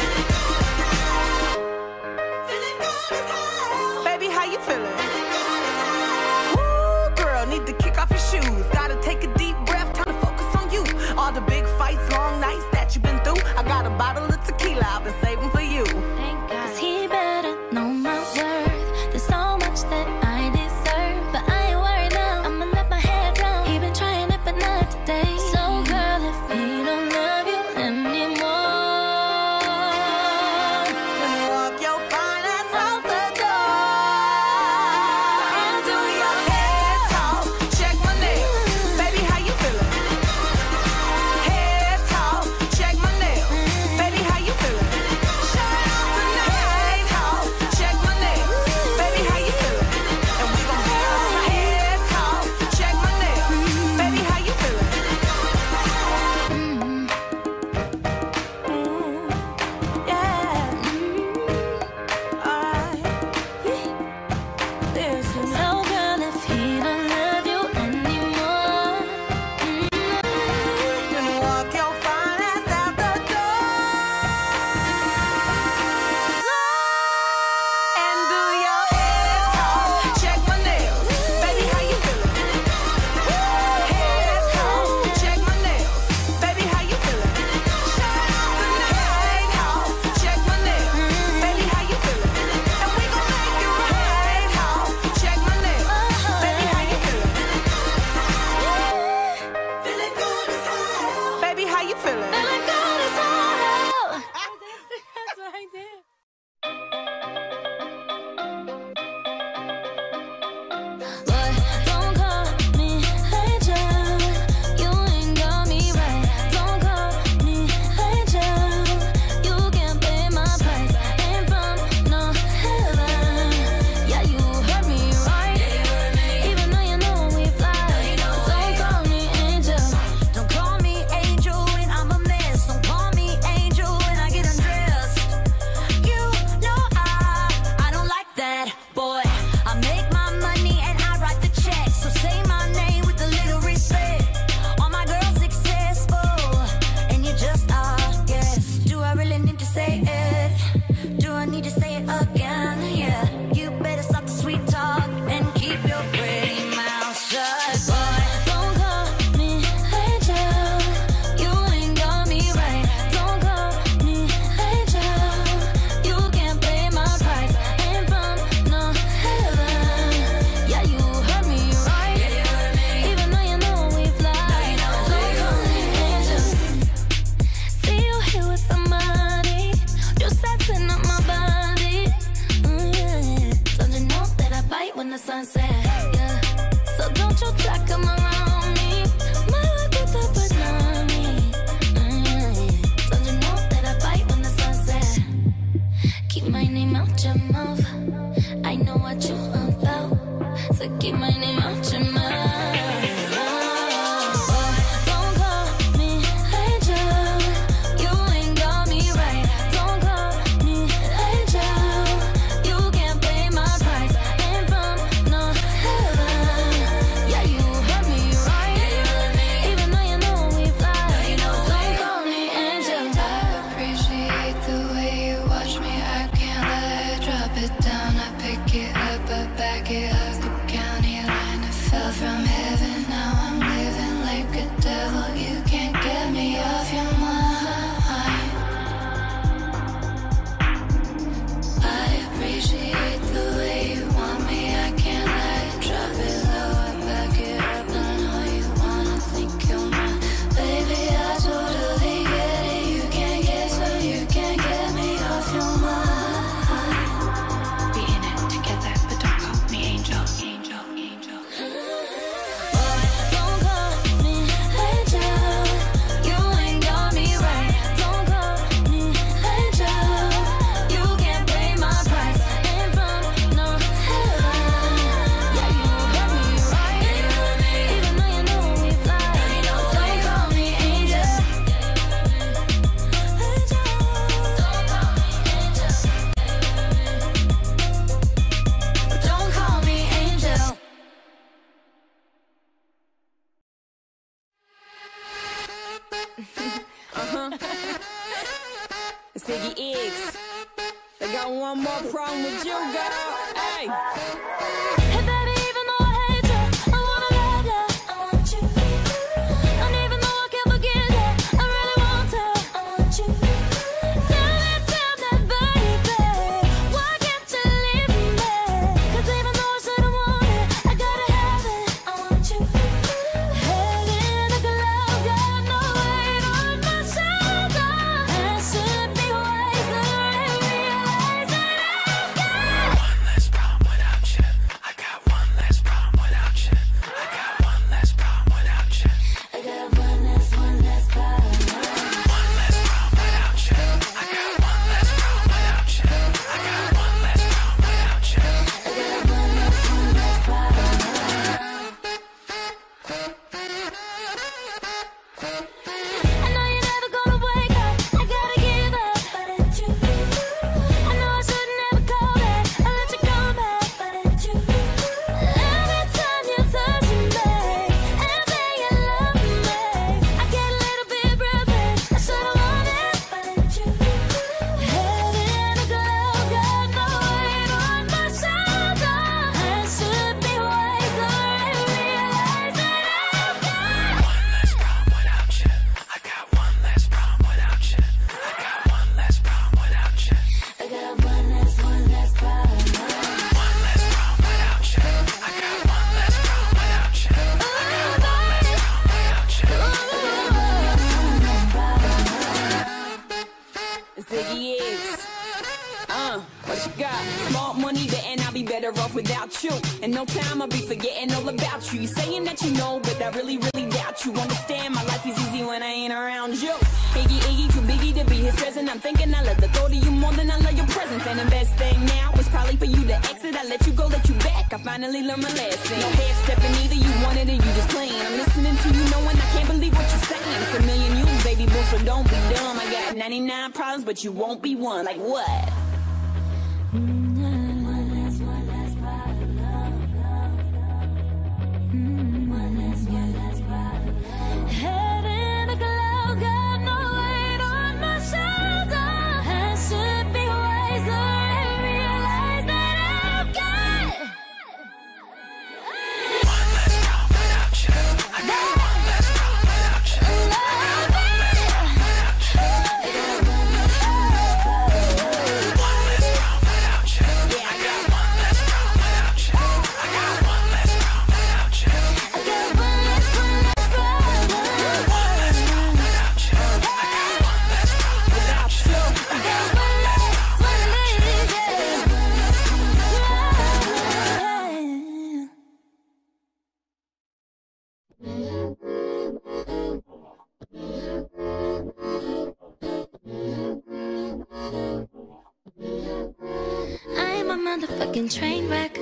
fucking train wreck.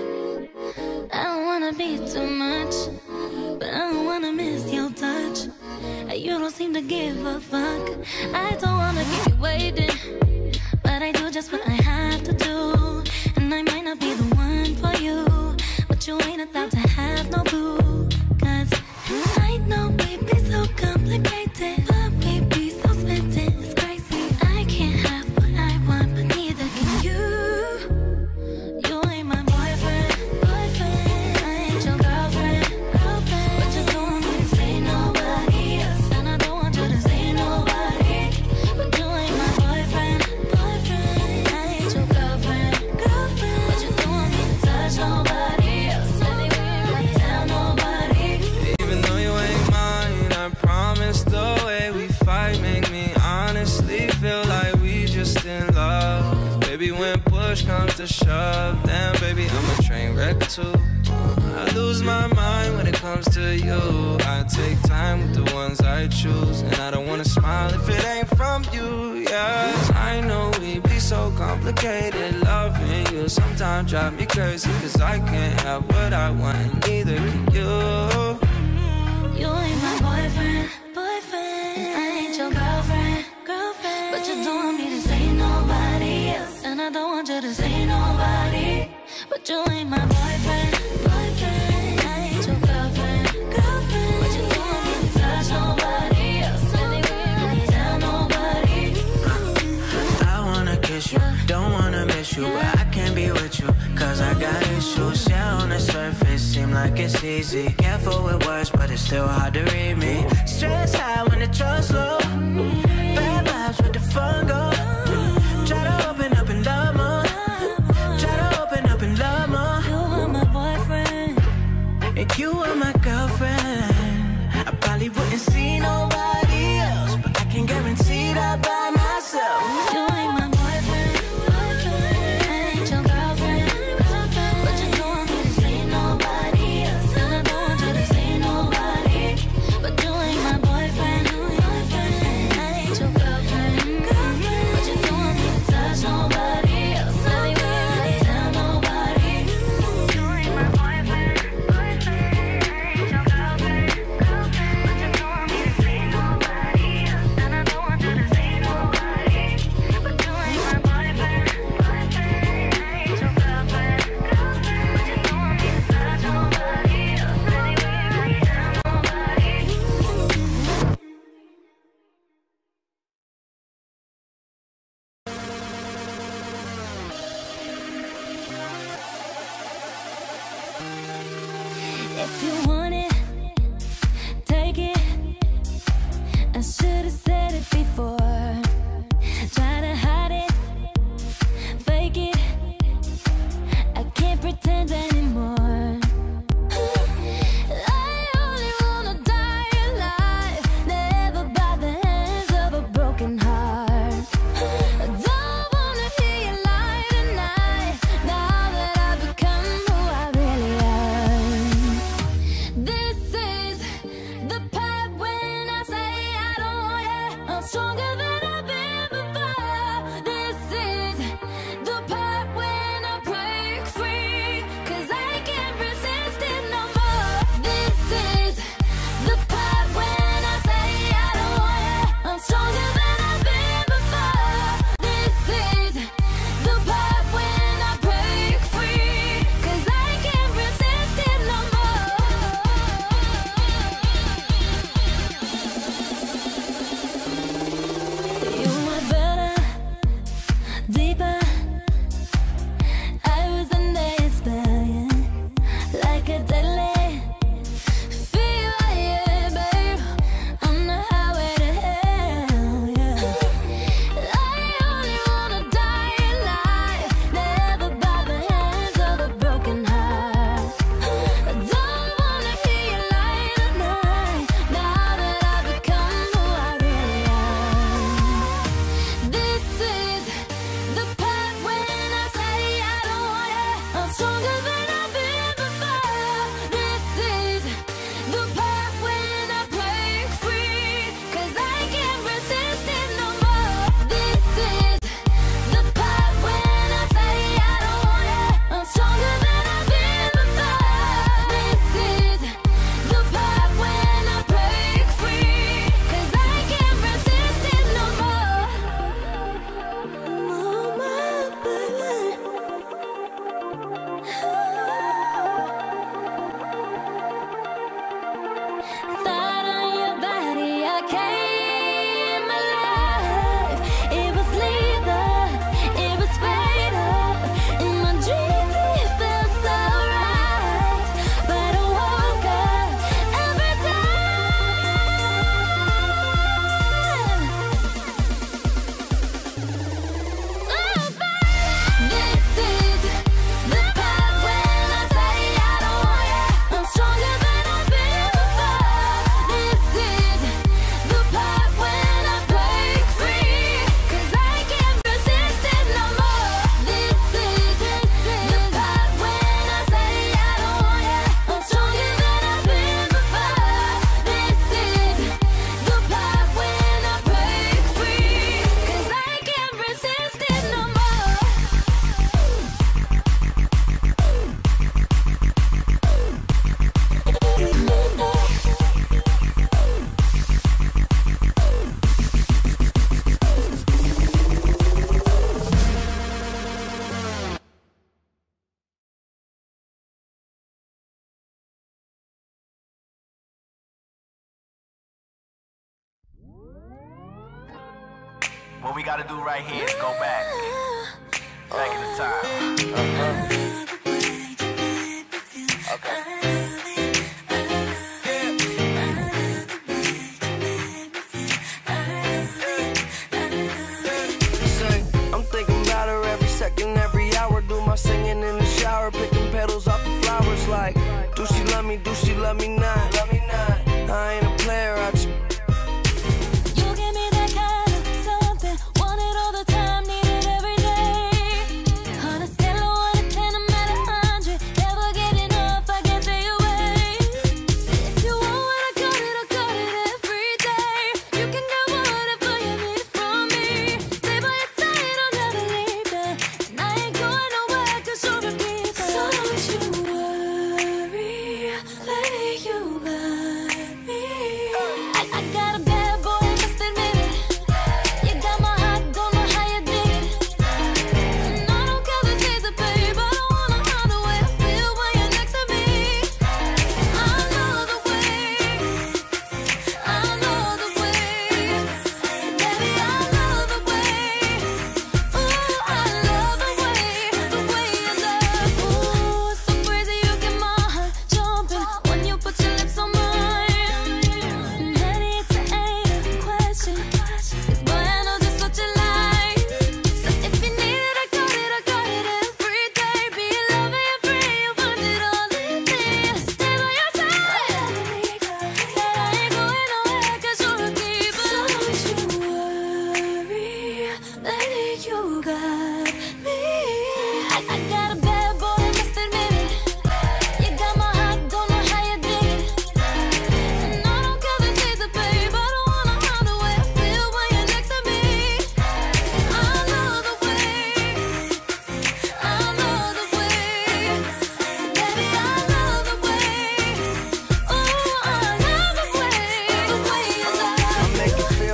I don't wanna be too much, but I don't wanna miss your touch. You don't seem to give a fuck. I don't wanna keep you waiting, but I do just what I have to do. And I might not be the one for you, but you ain't about to have no boo. Cause I know we be so complicated, but we be so smitten, it's crazy. I can't have what I want, but neither can you. You ain't my boyfriend, I ain't your girlfriend, but you don't want me to say nobody else, and I don't want you to say nobody. But you ain't my boyfriend, I ain't your girlfriend, but you don't want me to touch nobody else, and they won't tell nobody. Even though you ain't mine, I promise the way we fight make me honestly feel like we just in love. 'Cause baby, when push comes to shove, damn baby, I'm a train wreck too. I lose my mind when it comes to you. I take time with the ones I choose, and I don't wanna smile if it ain't from you. Yes, I know we be so complicated. Loving you sometimes drive me crazy, 'cause I can't have what I want, and neither can you. You ain't my boyfriend, I ain't your girlfriend, but you don't want me to say nobody else, and I don't want you to say nobody. But you ain't my boyfriend, I ain't your girlfriend, but you don't want me to touch nobody else, and they won't tell nobody. I wanna kiss you, don't wanna miss you, but I can't be with you, 'cause I got issues. Yeah, on the surface, seem like it's easy. Careful with words, but it's still hard to read me. Stress high when the trust low, bad vibes with the fungo. Try to open up and love more, You are my boyfriend, and you are my girlfriend. I probably wouldn't see nobody else, but I can guarantee that by myself. You ain't my boyfriend, I ain't your girlfriend, but you don't want me to say nobody else, and I don't want you to say nobody. But you ain't my boyfriend, I ain't your girlfriend, but you don't want me to touch nobody else, and I won't tell nobody. You ain't my boyfriend, I ain't your girlfriend, but you don't want me to say nobody else, and I don't want you to say nobody. But you ain't my boyfriend, I ain't your girlfriend, but you don't want me to touch nobody else, and they won't tell nobody. If you want it, take it. I should have said it before. Try to hide it, fake it. I can't pretend anymore. I only wanna die alive, never by the hands of a broken heart. I don't wanna be a lie tonight, now that I've become who I really am. This is the path when I say I don't want it. I'm stronger What we gotta do right here is go back in the time. I'm thinking about her every second, every hour. Do my singing in the shower, picking petals off the flowers. Like, do she love me? Do she love me not? Love me not. I ain't a player. I just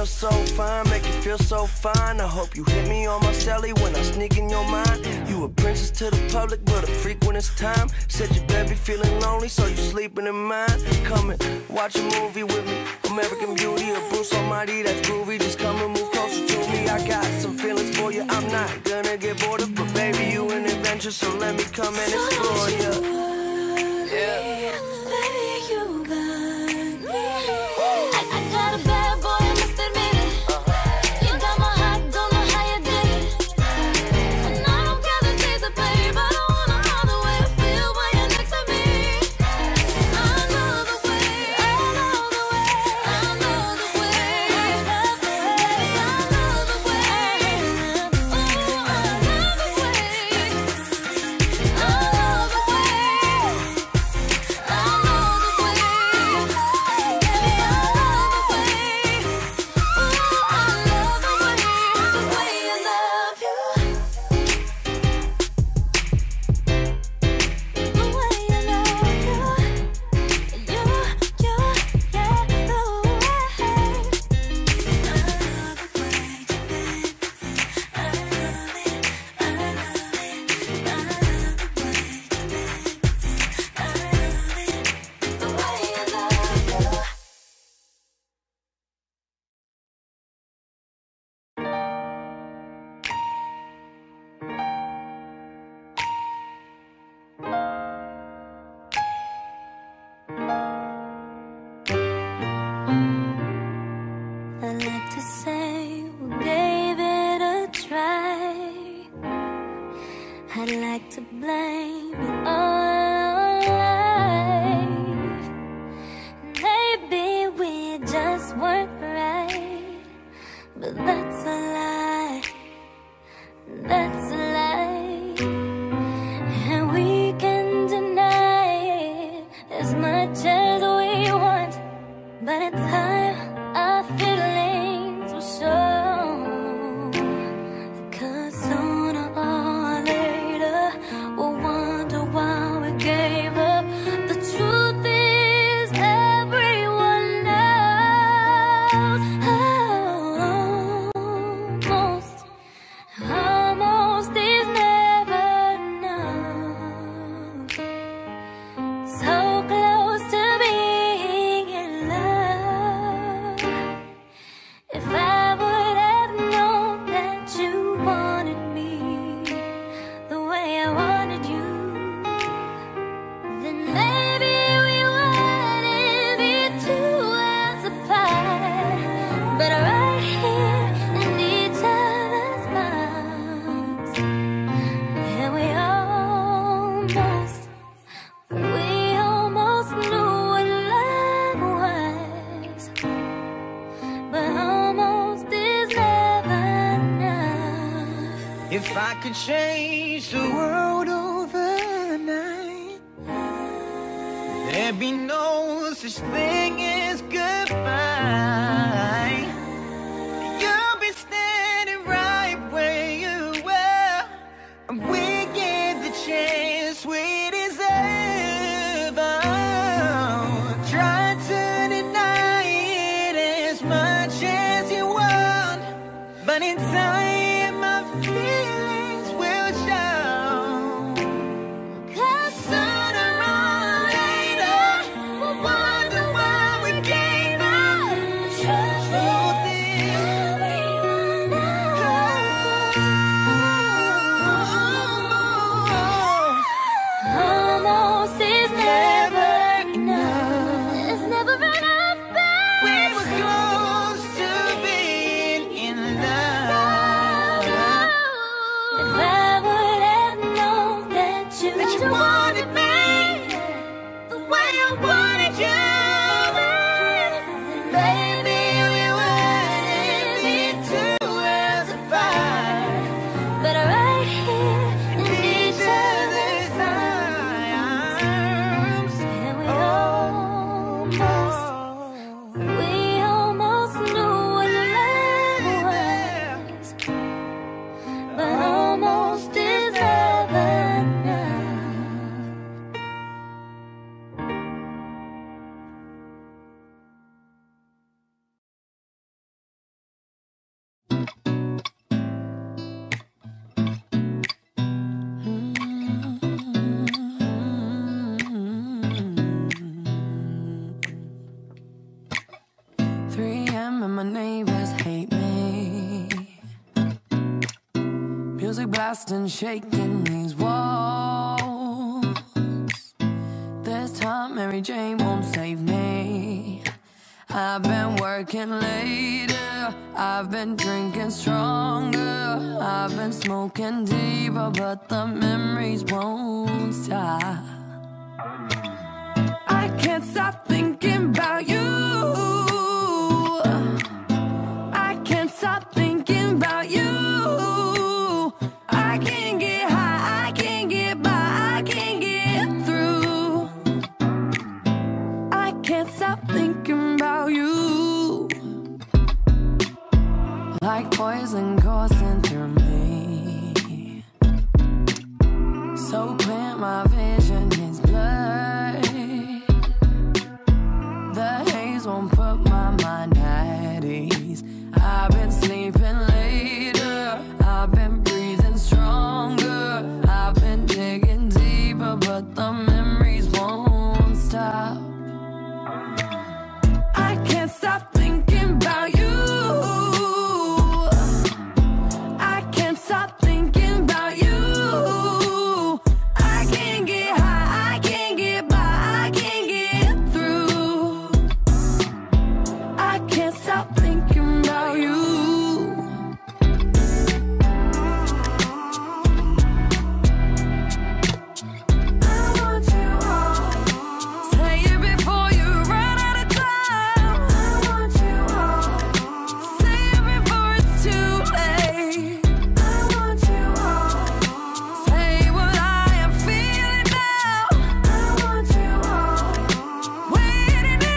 so fine, make you feel so fine. I hope you hit me on my celly when I sneak in your mind. You a princess to the public, but a freak when it's time. Said your baby feeling lonely, so you sleeping in mine. Come and watch a movie with me, American Beauty or Bruce Almighty, that's groovy. Just come and move closer to me, I got some feelings for you. I'm not gonna get bored of, but baby, you an adventure, so let me come and explore you. Yeah. Baby, you got me. I got a bad boy. I could change the world overnight. There'd be no such thing as goodbye. You'll be standing right where you were, and we get the chance we deserve. Oh, try to deny it as much as you want, but in time my feelings will show. 'Cause sooner or later we'll wonder why we gave up. Truth is, we will know. Almost is never enough. It's never enough. We were close to being in love. If I would have known that you wanted me the way I wanted you, then maybe we wouldn't be 2 worlds apart. But right here in each other's arms, and we almost knew what love was. But almost is never enough.3 AM and my neighbors hate me. Music blasting, shaking these walls. This time Mary Jane won't save me. I've been working later, I've been drinking stronger, I've been smoking deeper, but the memories won't stop. I can't stop thinking about you. I can't stop thinking about you. I can't get high, I can't get by, I can't get through. I can't stop thinking about you. Like poison coursing through me, so clear my vision is blurred. The haze won't put my mind at ease. I've been sleeping later, I've been breathing stronger, I've been digging deeper, but the memories won't stop. I can't stop thinking about you. I can't stop thinking about you. I can't get high, I can't get by, I can't get through. I can't stop thinking about you. I want you all. Say it before you run out of time. I want you all. Say it before it's too late. I want you all. Say what I am feeling now. I want you all. Waiting is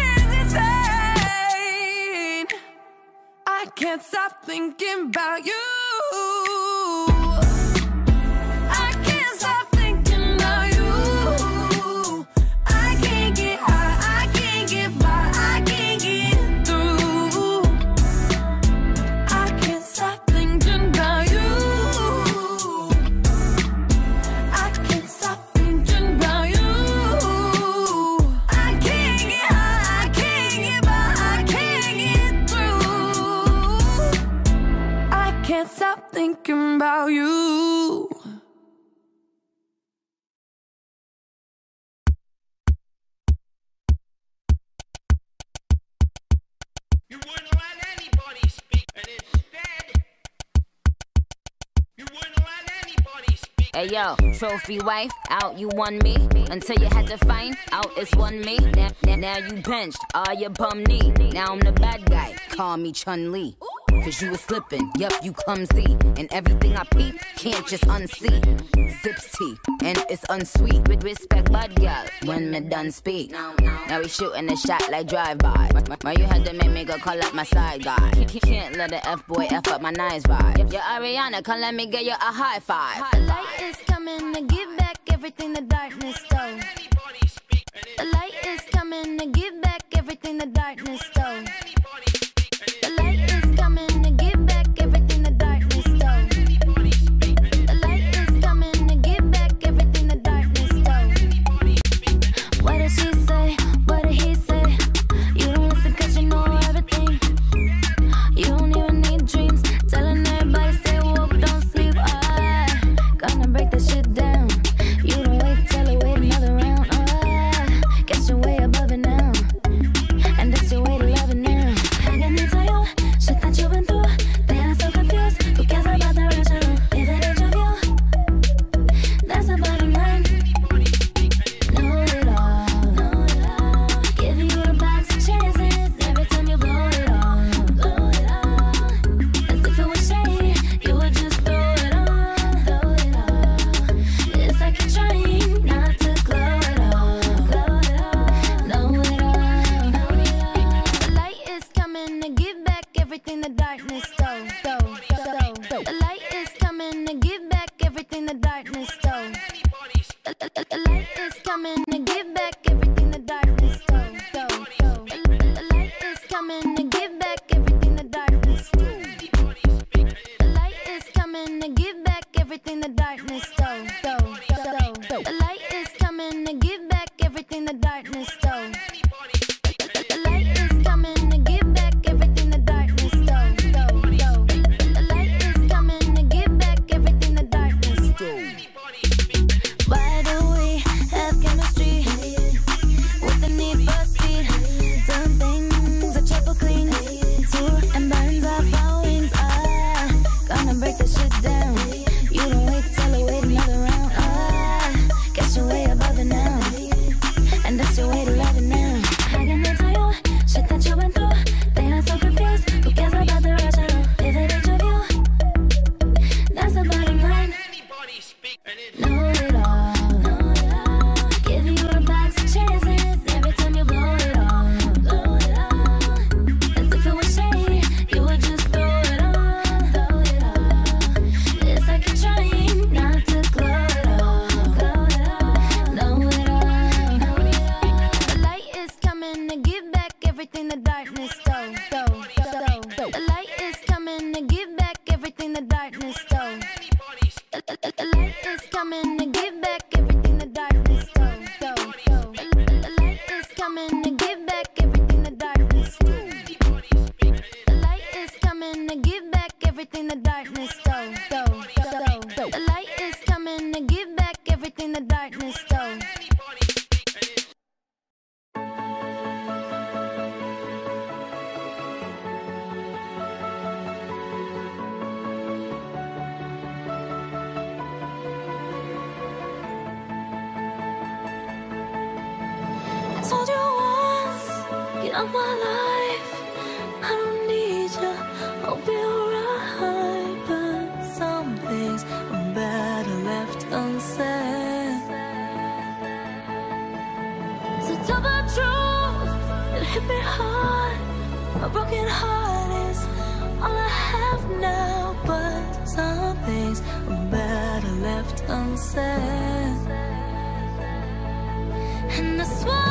insane. I can't stop thinking about you. I can't stop thinking about you. I can't get high, I can't get by, I can't get through. I can't stop thinking about you. I can't stop thinking about you. I can't get high, I can't get by, I can't get through. I can't stop thinking about you. You wouldn't let anybody speak, and instead, you wouldn't let anybody speak. Hey yo, trophy wife, out you won me. Until you had to find out it's one me. Now you benched, all your bum knee. Now I'm the bad guy, call me Chun-Li. Ooh. cause you was slipping, yup, you clumsy. And everything I peep, can't just unsee. Zips tea, and it's unsweet. With respect, bad girl, when me done speak. Now we shooting a shot like drive-by. Why you had to make me go call up my side guy? Can't let the F-boy F up my nice vibe. Yo, Ariana, come let me get you a high five. The light is coming to give back everything the darkness stole. The light is coming to give back everything the darkness stole. The light is coming to give back everything the darkness stole. The light is coming to give back everything the darkness stole. What did she say? What did he say? You don't listen cause you know everything. You don't even need dreams. Telling everybody stay woke, don't sleep. I gonna break this shit down. You don't wait till I wait another round. Guess you're way above it now. And that's your way to love it now. I can tell you, shit that you've been through. They are so confused. Who cares about the rational? If it ain't your view, that's the bottom line. Know it all, know it all. Give you a box of chances. Every time you blow it all, as if it was shade, you would just throw it all, it's like you're trying not to glow it all. Know it all, know it all. The light is coming to give back everything the darkness stole. The light is coming to give back everything the darkness stole. The light is coming to give back everything the darkness stole. The light is coming to give back everything the darkness stole. The light is coming to give back everything the darkness stole. The light is coming to give back everything the darkness stole. The light is coming to give back everything the darkness stole. The light is coming to give back everything the darkness stole. Why do we have chemistry with the need for speed? Some things are triple clean, tour and burns off our wings. Gonna break this shit down. You don't wait till I wait another round. Guess you're way above it now. And that's your way to love it now. I can tell you, shit that you went through. They are so confused. Who cares about the rational? If it ain't your view, that's the bottom line. Know it all, know it all. Give you a box of chances. Every time you blow it all, as if it was shade, you would just throw it all, it's like you're trying not to glow it all, know it all, know it all. The light is coming to give back everything the darkness stole. The light is coming to give back everything the darkness stole. The light is coming to give back everything the darkness stole. The light is coming to give back everything the darkness stole. The light is coming to give back everything the darkness stole. The light is coming to give back everything the darkness stole. I told you once, get out my life. I don't need you, I'll be alright. But some things are better left unsaid. So tell the truth, it hit me hard. My broken heart is all I have now. But some things are better left unsaid. And I swear like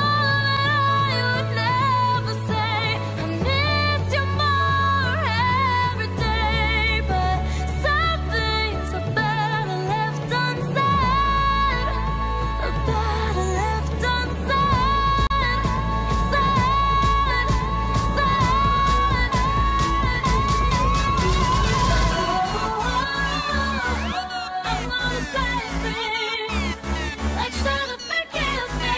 Santa forgives me.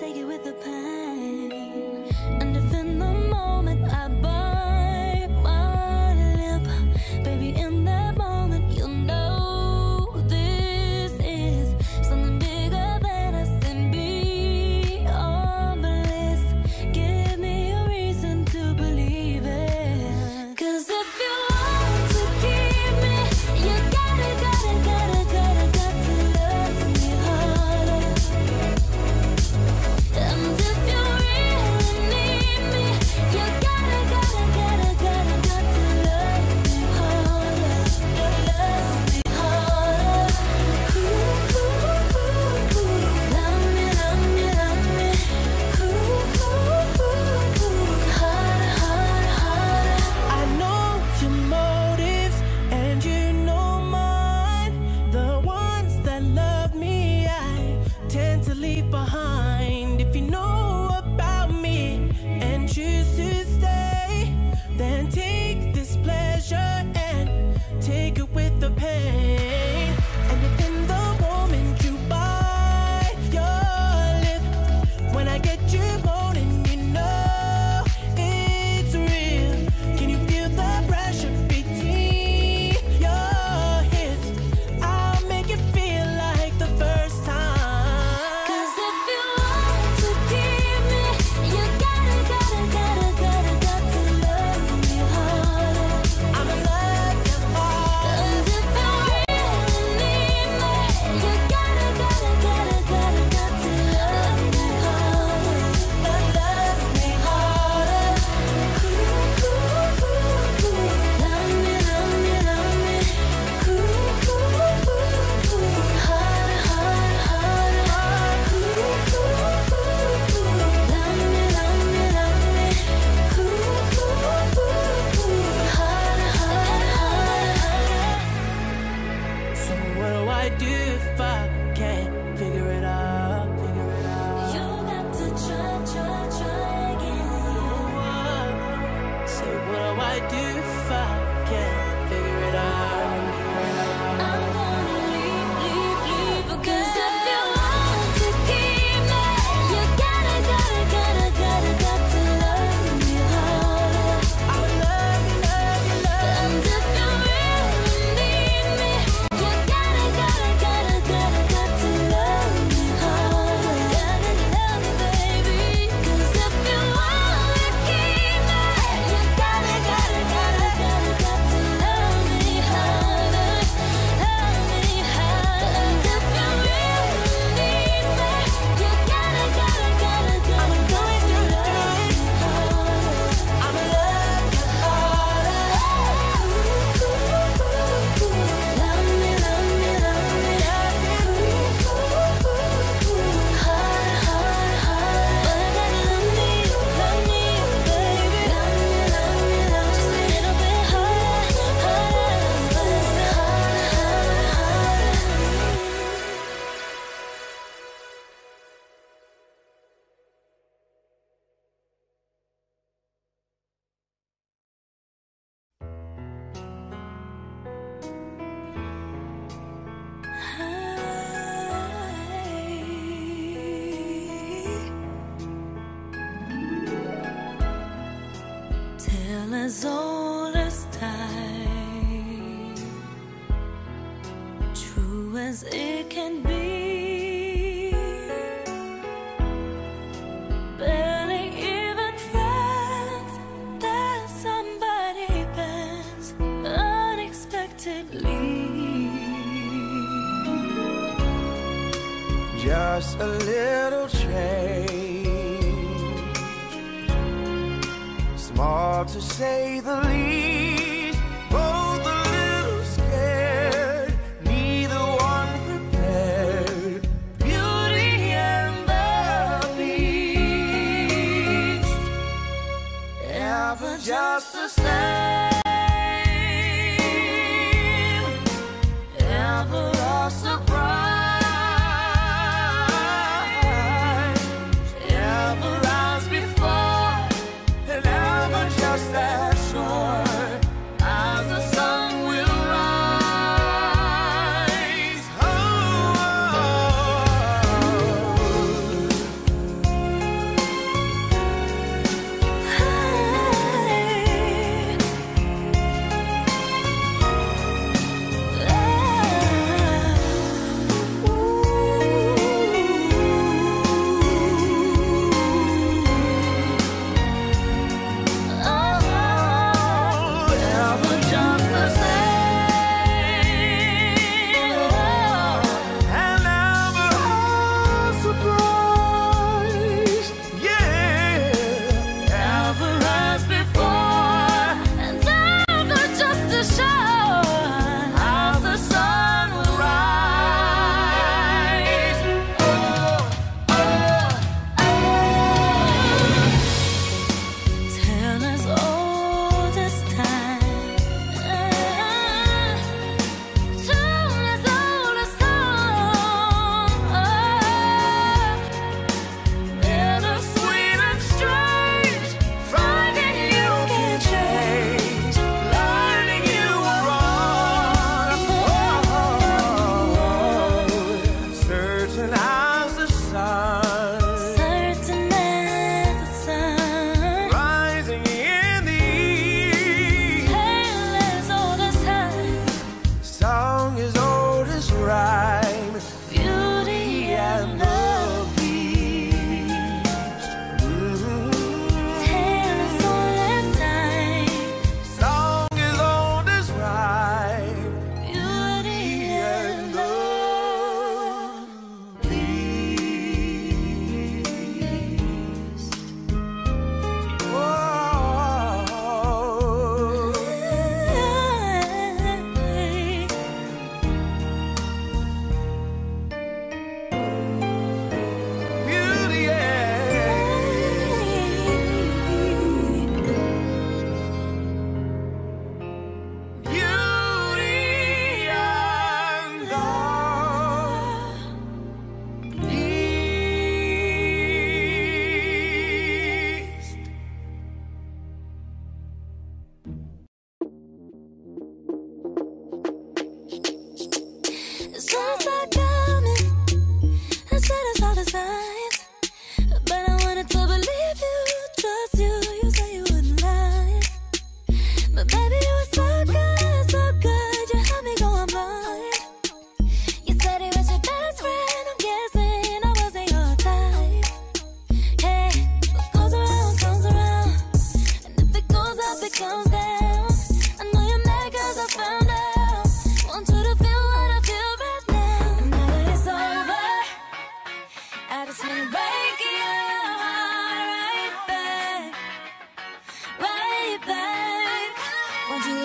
take it with the pain. And if in the moment I bite my lip, baby, in that moment you'll know this is something bigger than us and beyond bliss. Give me a reason to believe it. 'Cause if you want to keep me, you gotta love me harder. And if you really need me, you gotta love me harder. Ooh, ooh, ooh, ooh. Love me, love me, love me. Ooh, ooh, ooh, ooh. Harder, harder, harder. I know your motives and you know mine. The ones that love me, I tend to leave behind. If you know about me and choose to stay, then take this pleasure and take it with the pain. And if in the moment you bite your lip, when I get you moaning, you know it's real. Can you feel the pressure between your hips? I'll make you feel like the first time. 'Cause if you want to keep me, you gotta love me harder. I'ma love you harder. 'Cause if you really need me, you gotta love me harder. Love me harder. Ooh, ooh, ooh, ooh. Love me, love me, love me. Ooh, ooh, ooh, ooh. Harder, harder, harder. Ooh, ooh, ooh, ooh. Love me, love me, love me. Ooh, ooh, ooh, ooh. Harder, harder, harder. So what do I do if I can't figure it out? Figure it out. You got to try again. So what do I do if I can't figure it out? I'm gonna leave, because if you want to keep me, you gotta love me harder. I'll love you, love you, love you. And if you really need me, you gotta love me harder. Gotta love me, baby. 'Cause if you wanna keep me, you gotta love me harder. Love me harder. And if you really need me, you gotta love me harder. I'ma love you harder. Ooh, ooh, ooh, ooh. Love me, love me, love me. Ooh, ooh, ooh, ooh. Harder, harder, harder. But I gotta love me, baby. Love me, love me. Just a little bit harder, harder. Harder, harder, harder. Tell us all this time, true as it can be, barely even friends, that somebody bends unexpectedly. Just a little change, small to say the least. Both a little scared, neither one prepared. Beauty and the Beast, ever just the same, ever a surprise, ever as before, and ever just as sure as the sun will rise. Oh,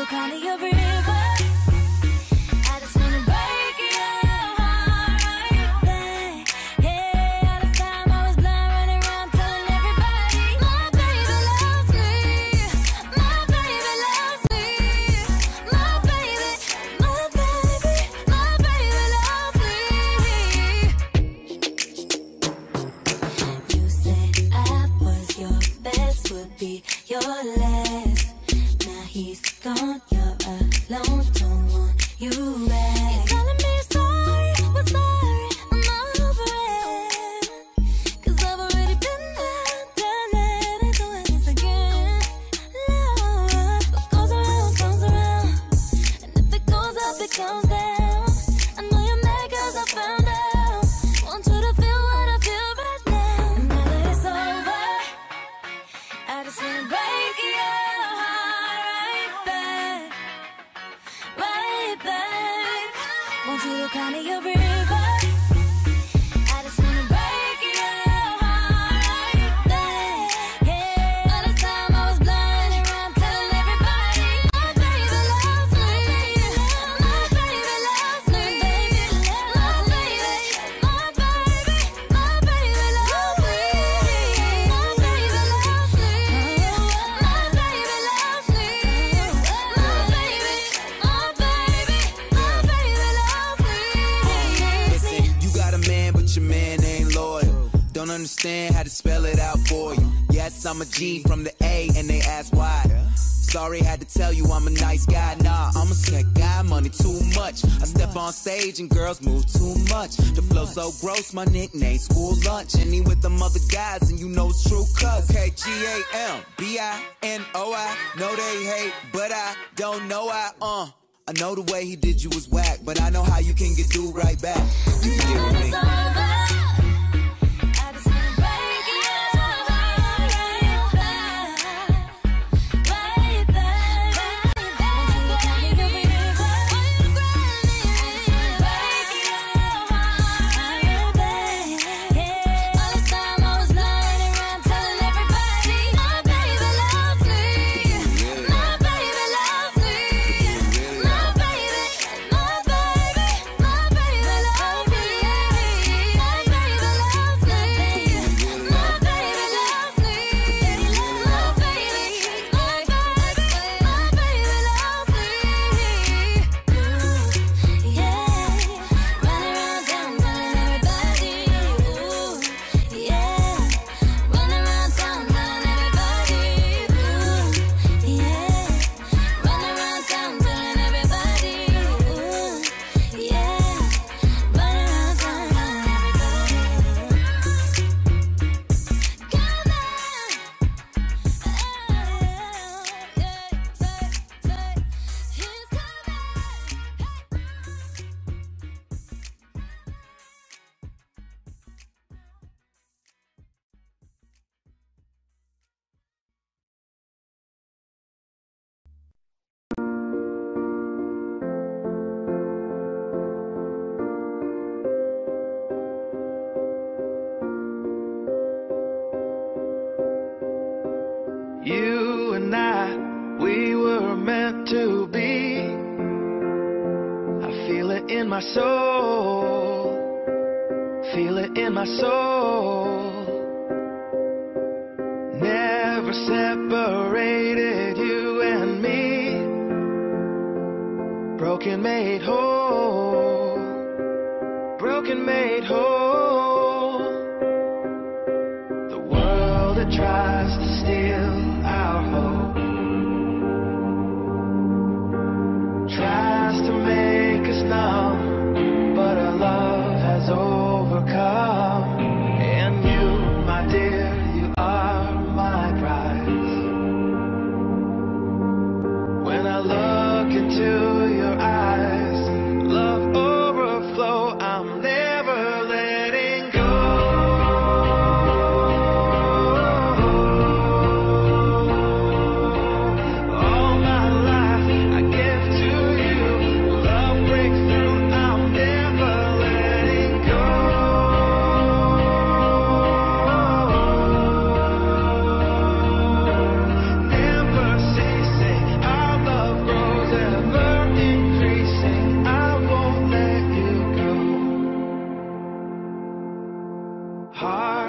feel kind of your river. I just wanna break your heart right back. Hey, all the time I was blind, running around telling everybody my baby loves me, my baby loves me, my baby, my baby, my baby loves me. You said I was your best, would be your last. He's gone, you're alone, don't want you back. You're telling me sorry, but sorry, I'm over it, 'cause I've already been there, done that, and doing this again. Love, what goes around, comes around, and if it goes up, it comes down. I know you're mad 'cause I found out, want you to feel what I feel right now. And now that it's over, I just wanna break it up. Won't you look kind of your river? Understand how to spell it out for you. Yes, I'm a G from the A, and they ask why. Sorry, had to tell you I'm a nice guy. Nah, I'm a sick guy, money too much. I step on stage and girls move too much. The flow so gross, my nickname, school lunch. And he with them other guys, and you know it's true, cuz. Okay, G-A-M-B-I-N-O-I. Know they hate, but I don't know why. I know the way he did you was whack, but I know how you can get due right back. You get with me.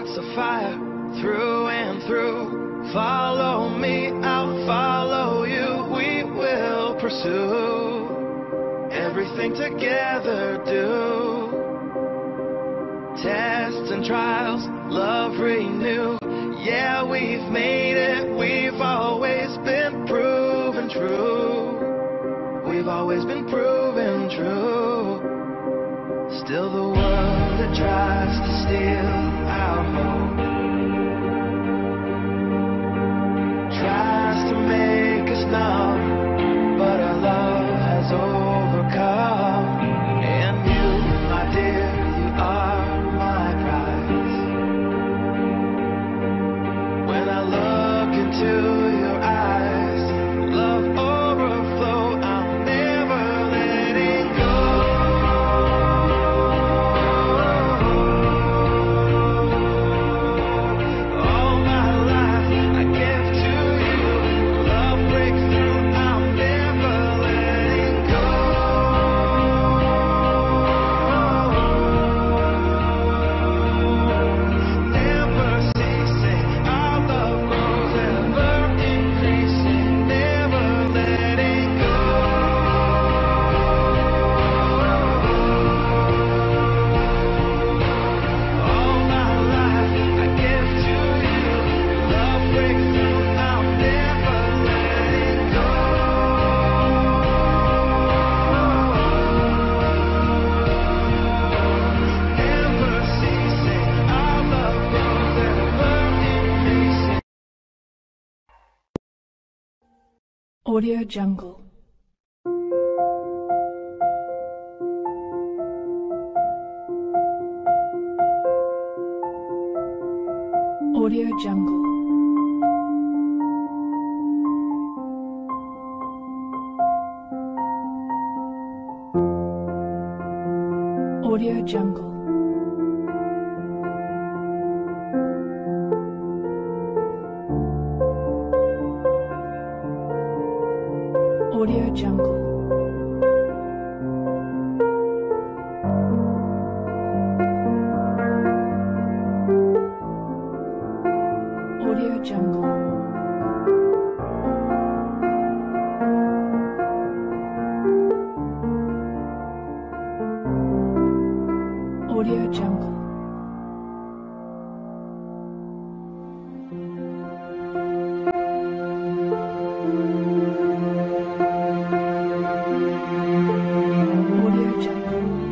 heart's a fire through and through. Follow me, I'll follow you. We will pursue everything together, do tests and trials, love renew. Yeah, we've made it, we've always been proven true. We've always been proven true. Still the world that tries to steal our hope, tries to make us numb, but our love has overcome. And you, my dear, you are my prize. When I look into your eyes, love overflow, I'm never letting go. All my life I give to you. Love breaks through, I'm never letting go. Never ceasing, our love grows, ever increasing, never letting go. All my life I give to you. Love breaks through, I'm never letting go. Never ceasing, our love grows, ever increasing. Audio Jungle. Audio Jungle. Audio Jungle. Audio Jungle. Audio Jungle. Audio Jungle. Audio Jungle. Audio Jungle. Audio Jungle. Audio Jungle. Audio Jungle. Audio Jungle.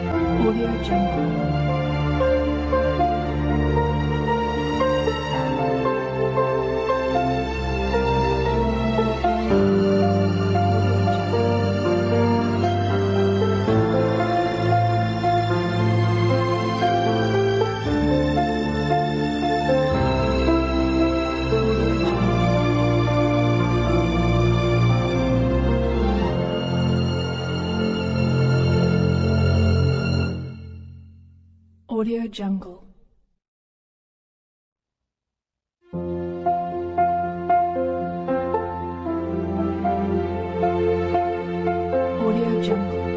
Audio Jungle. Audio Jungle.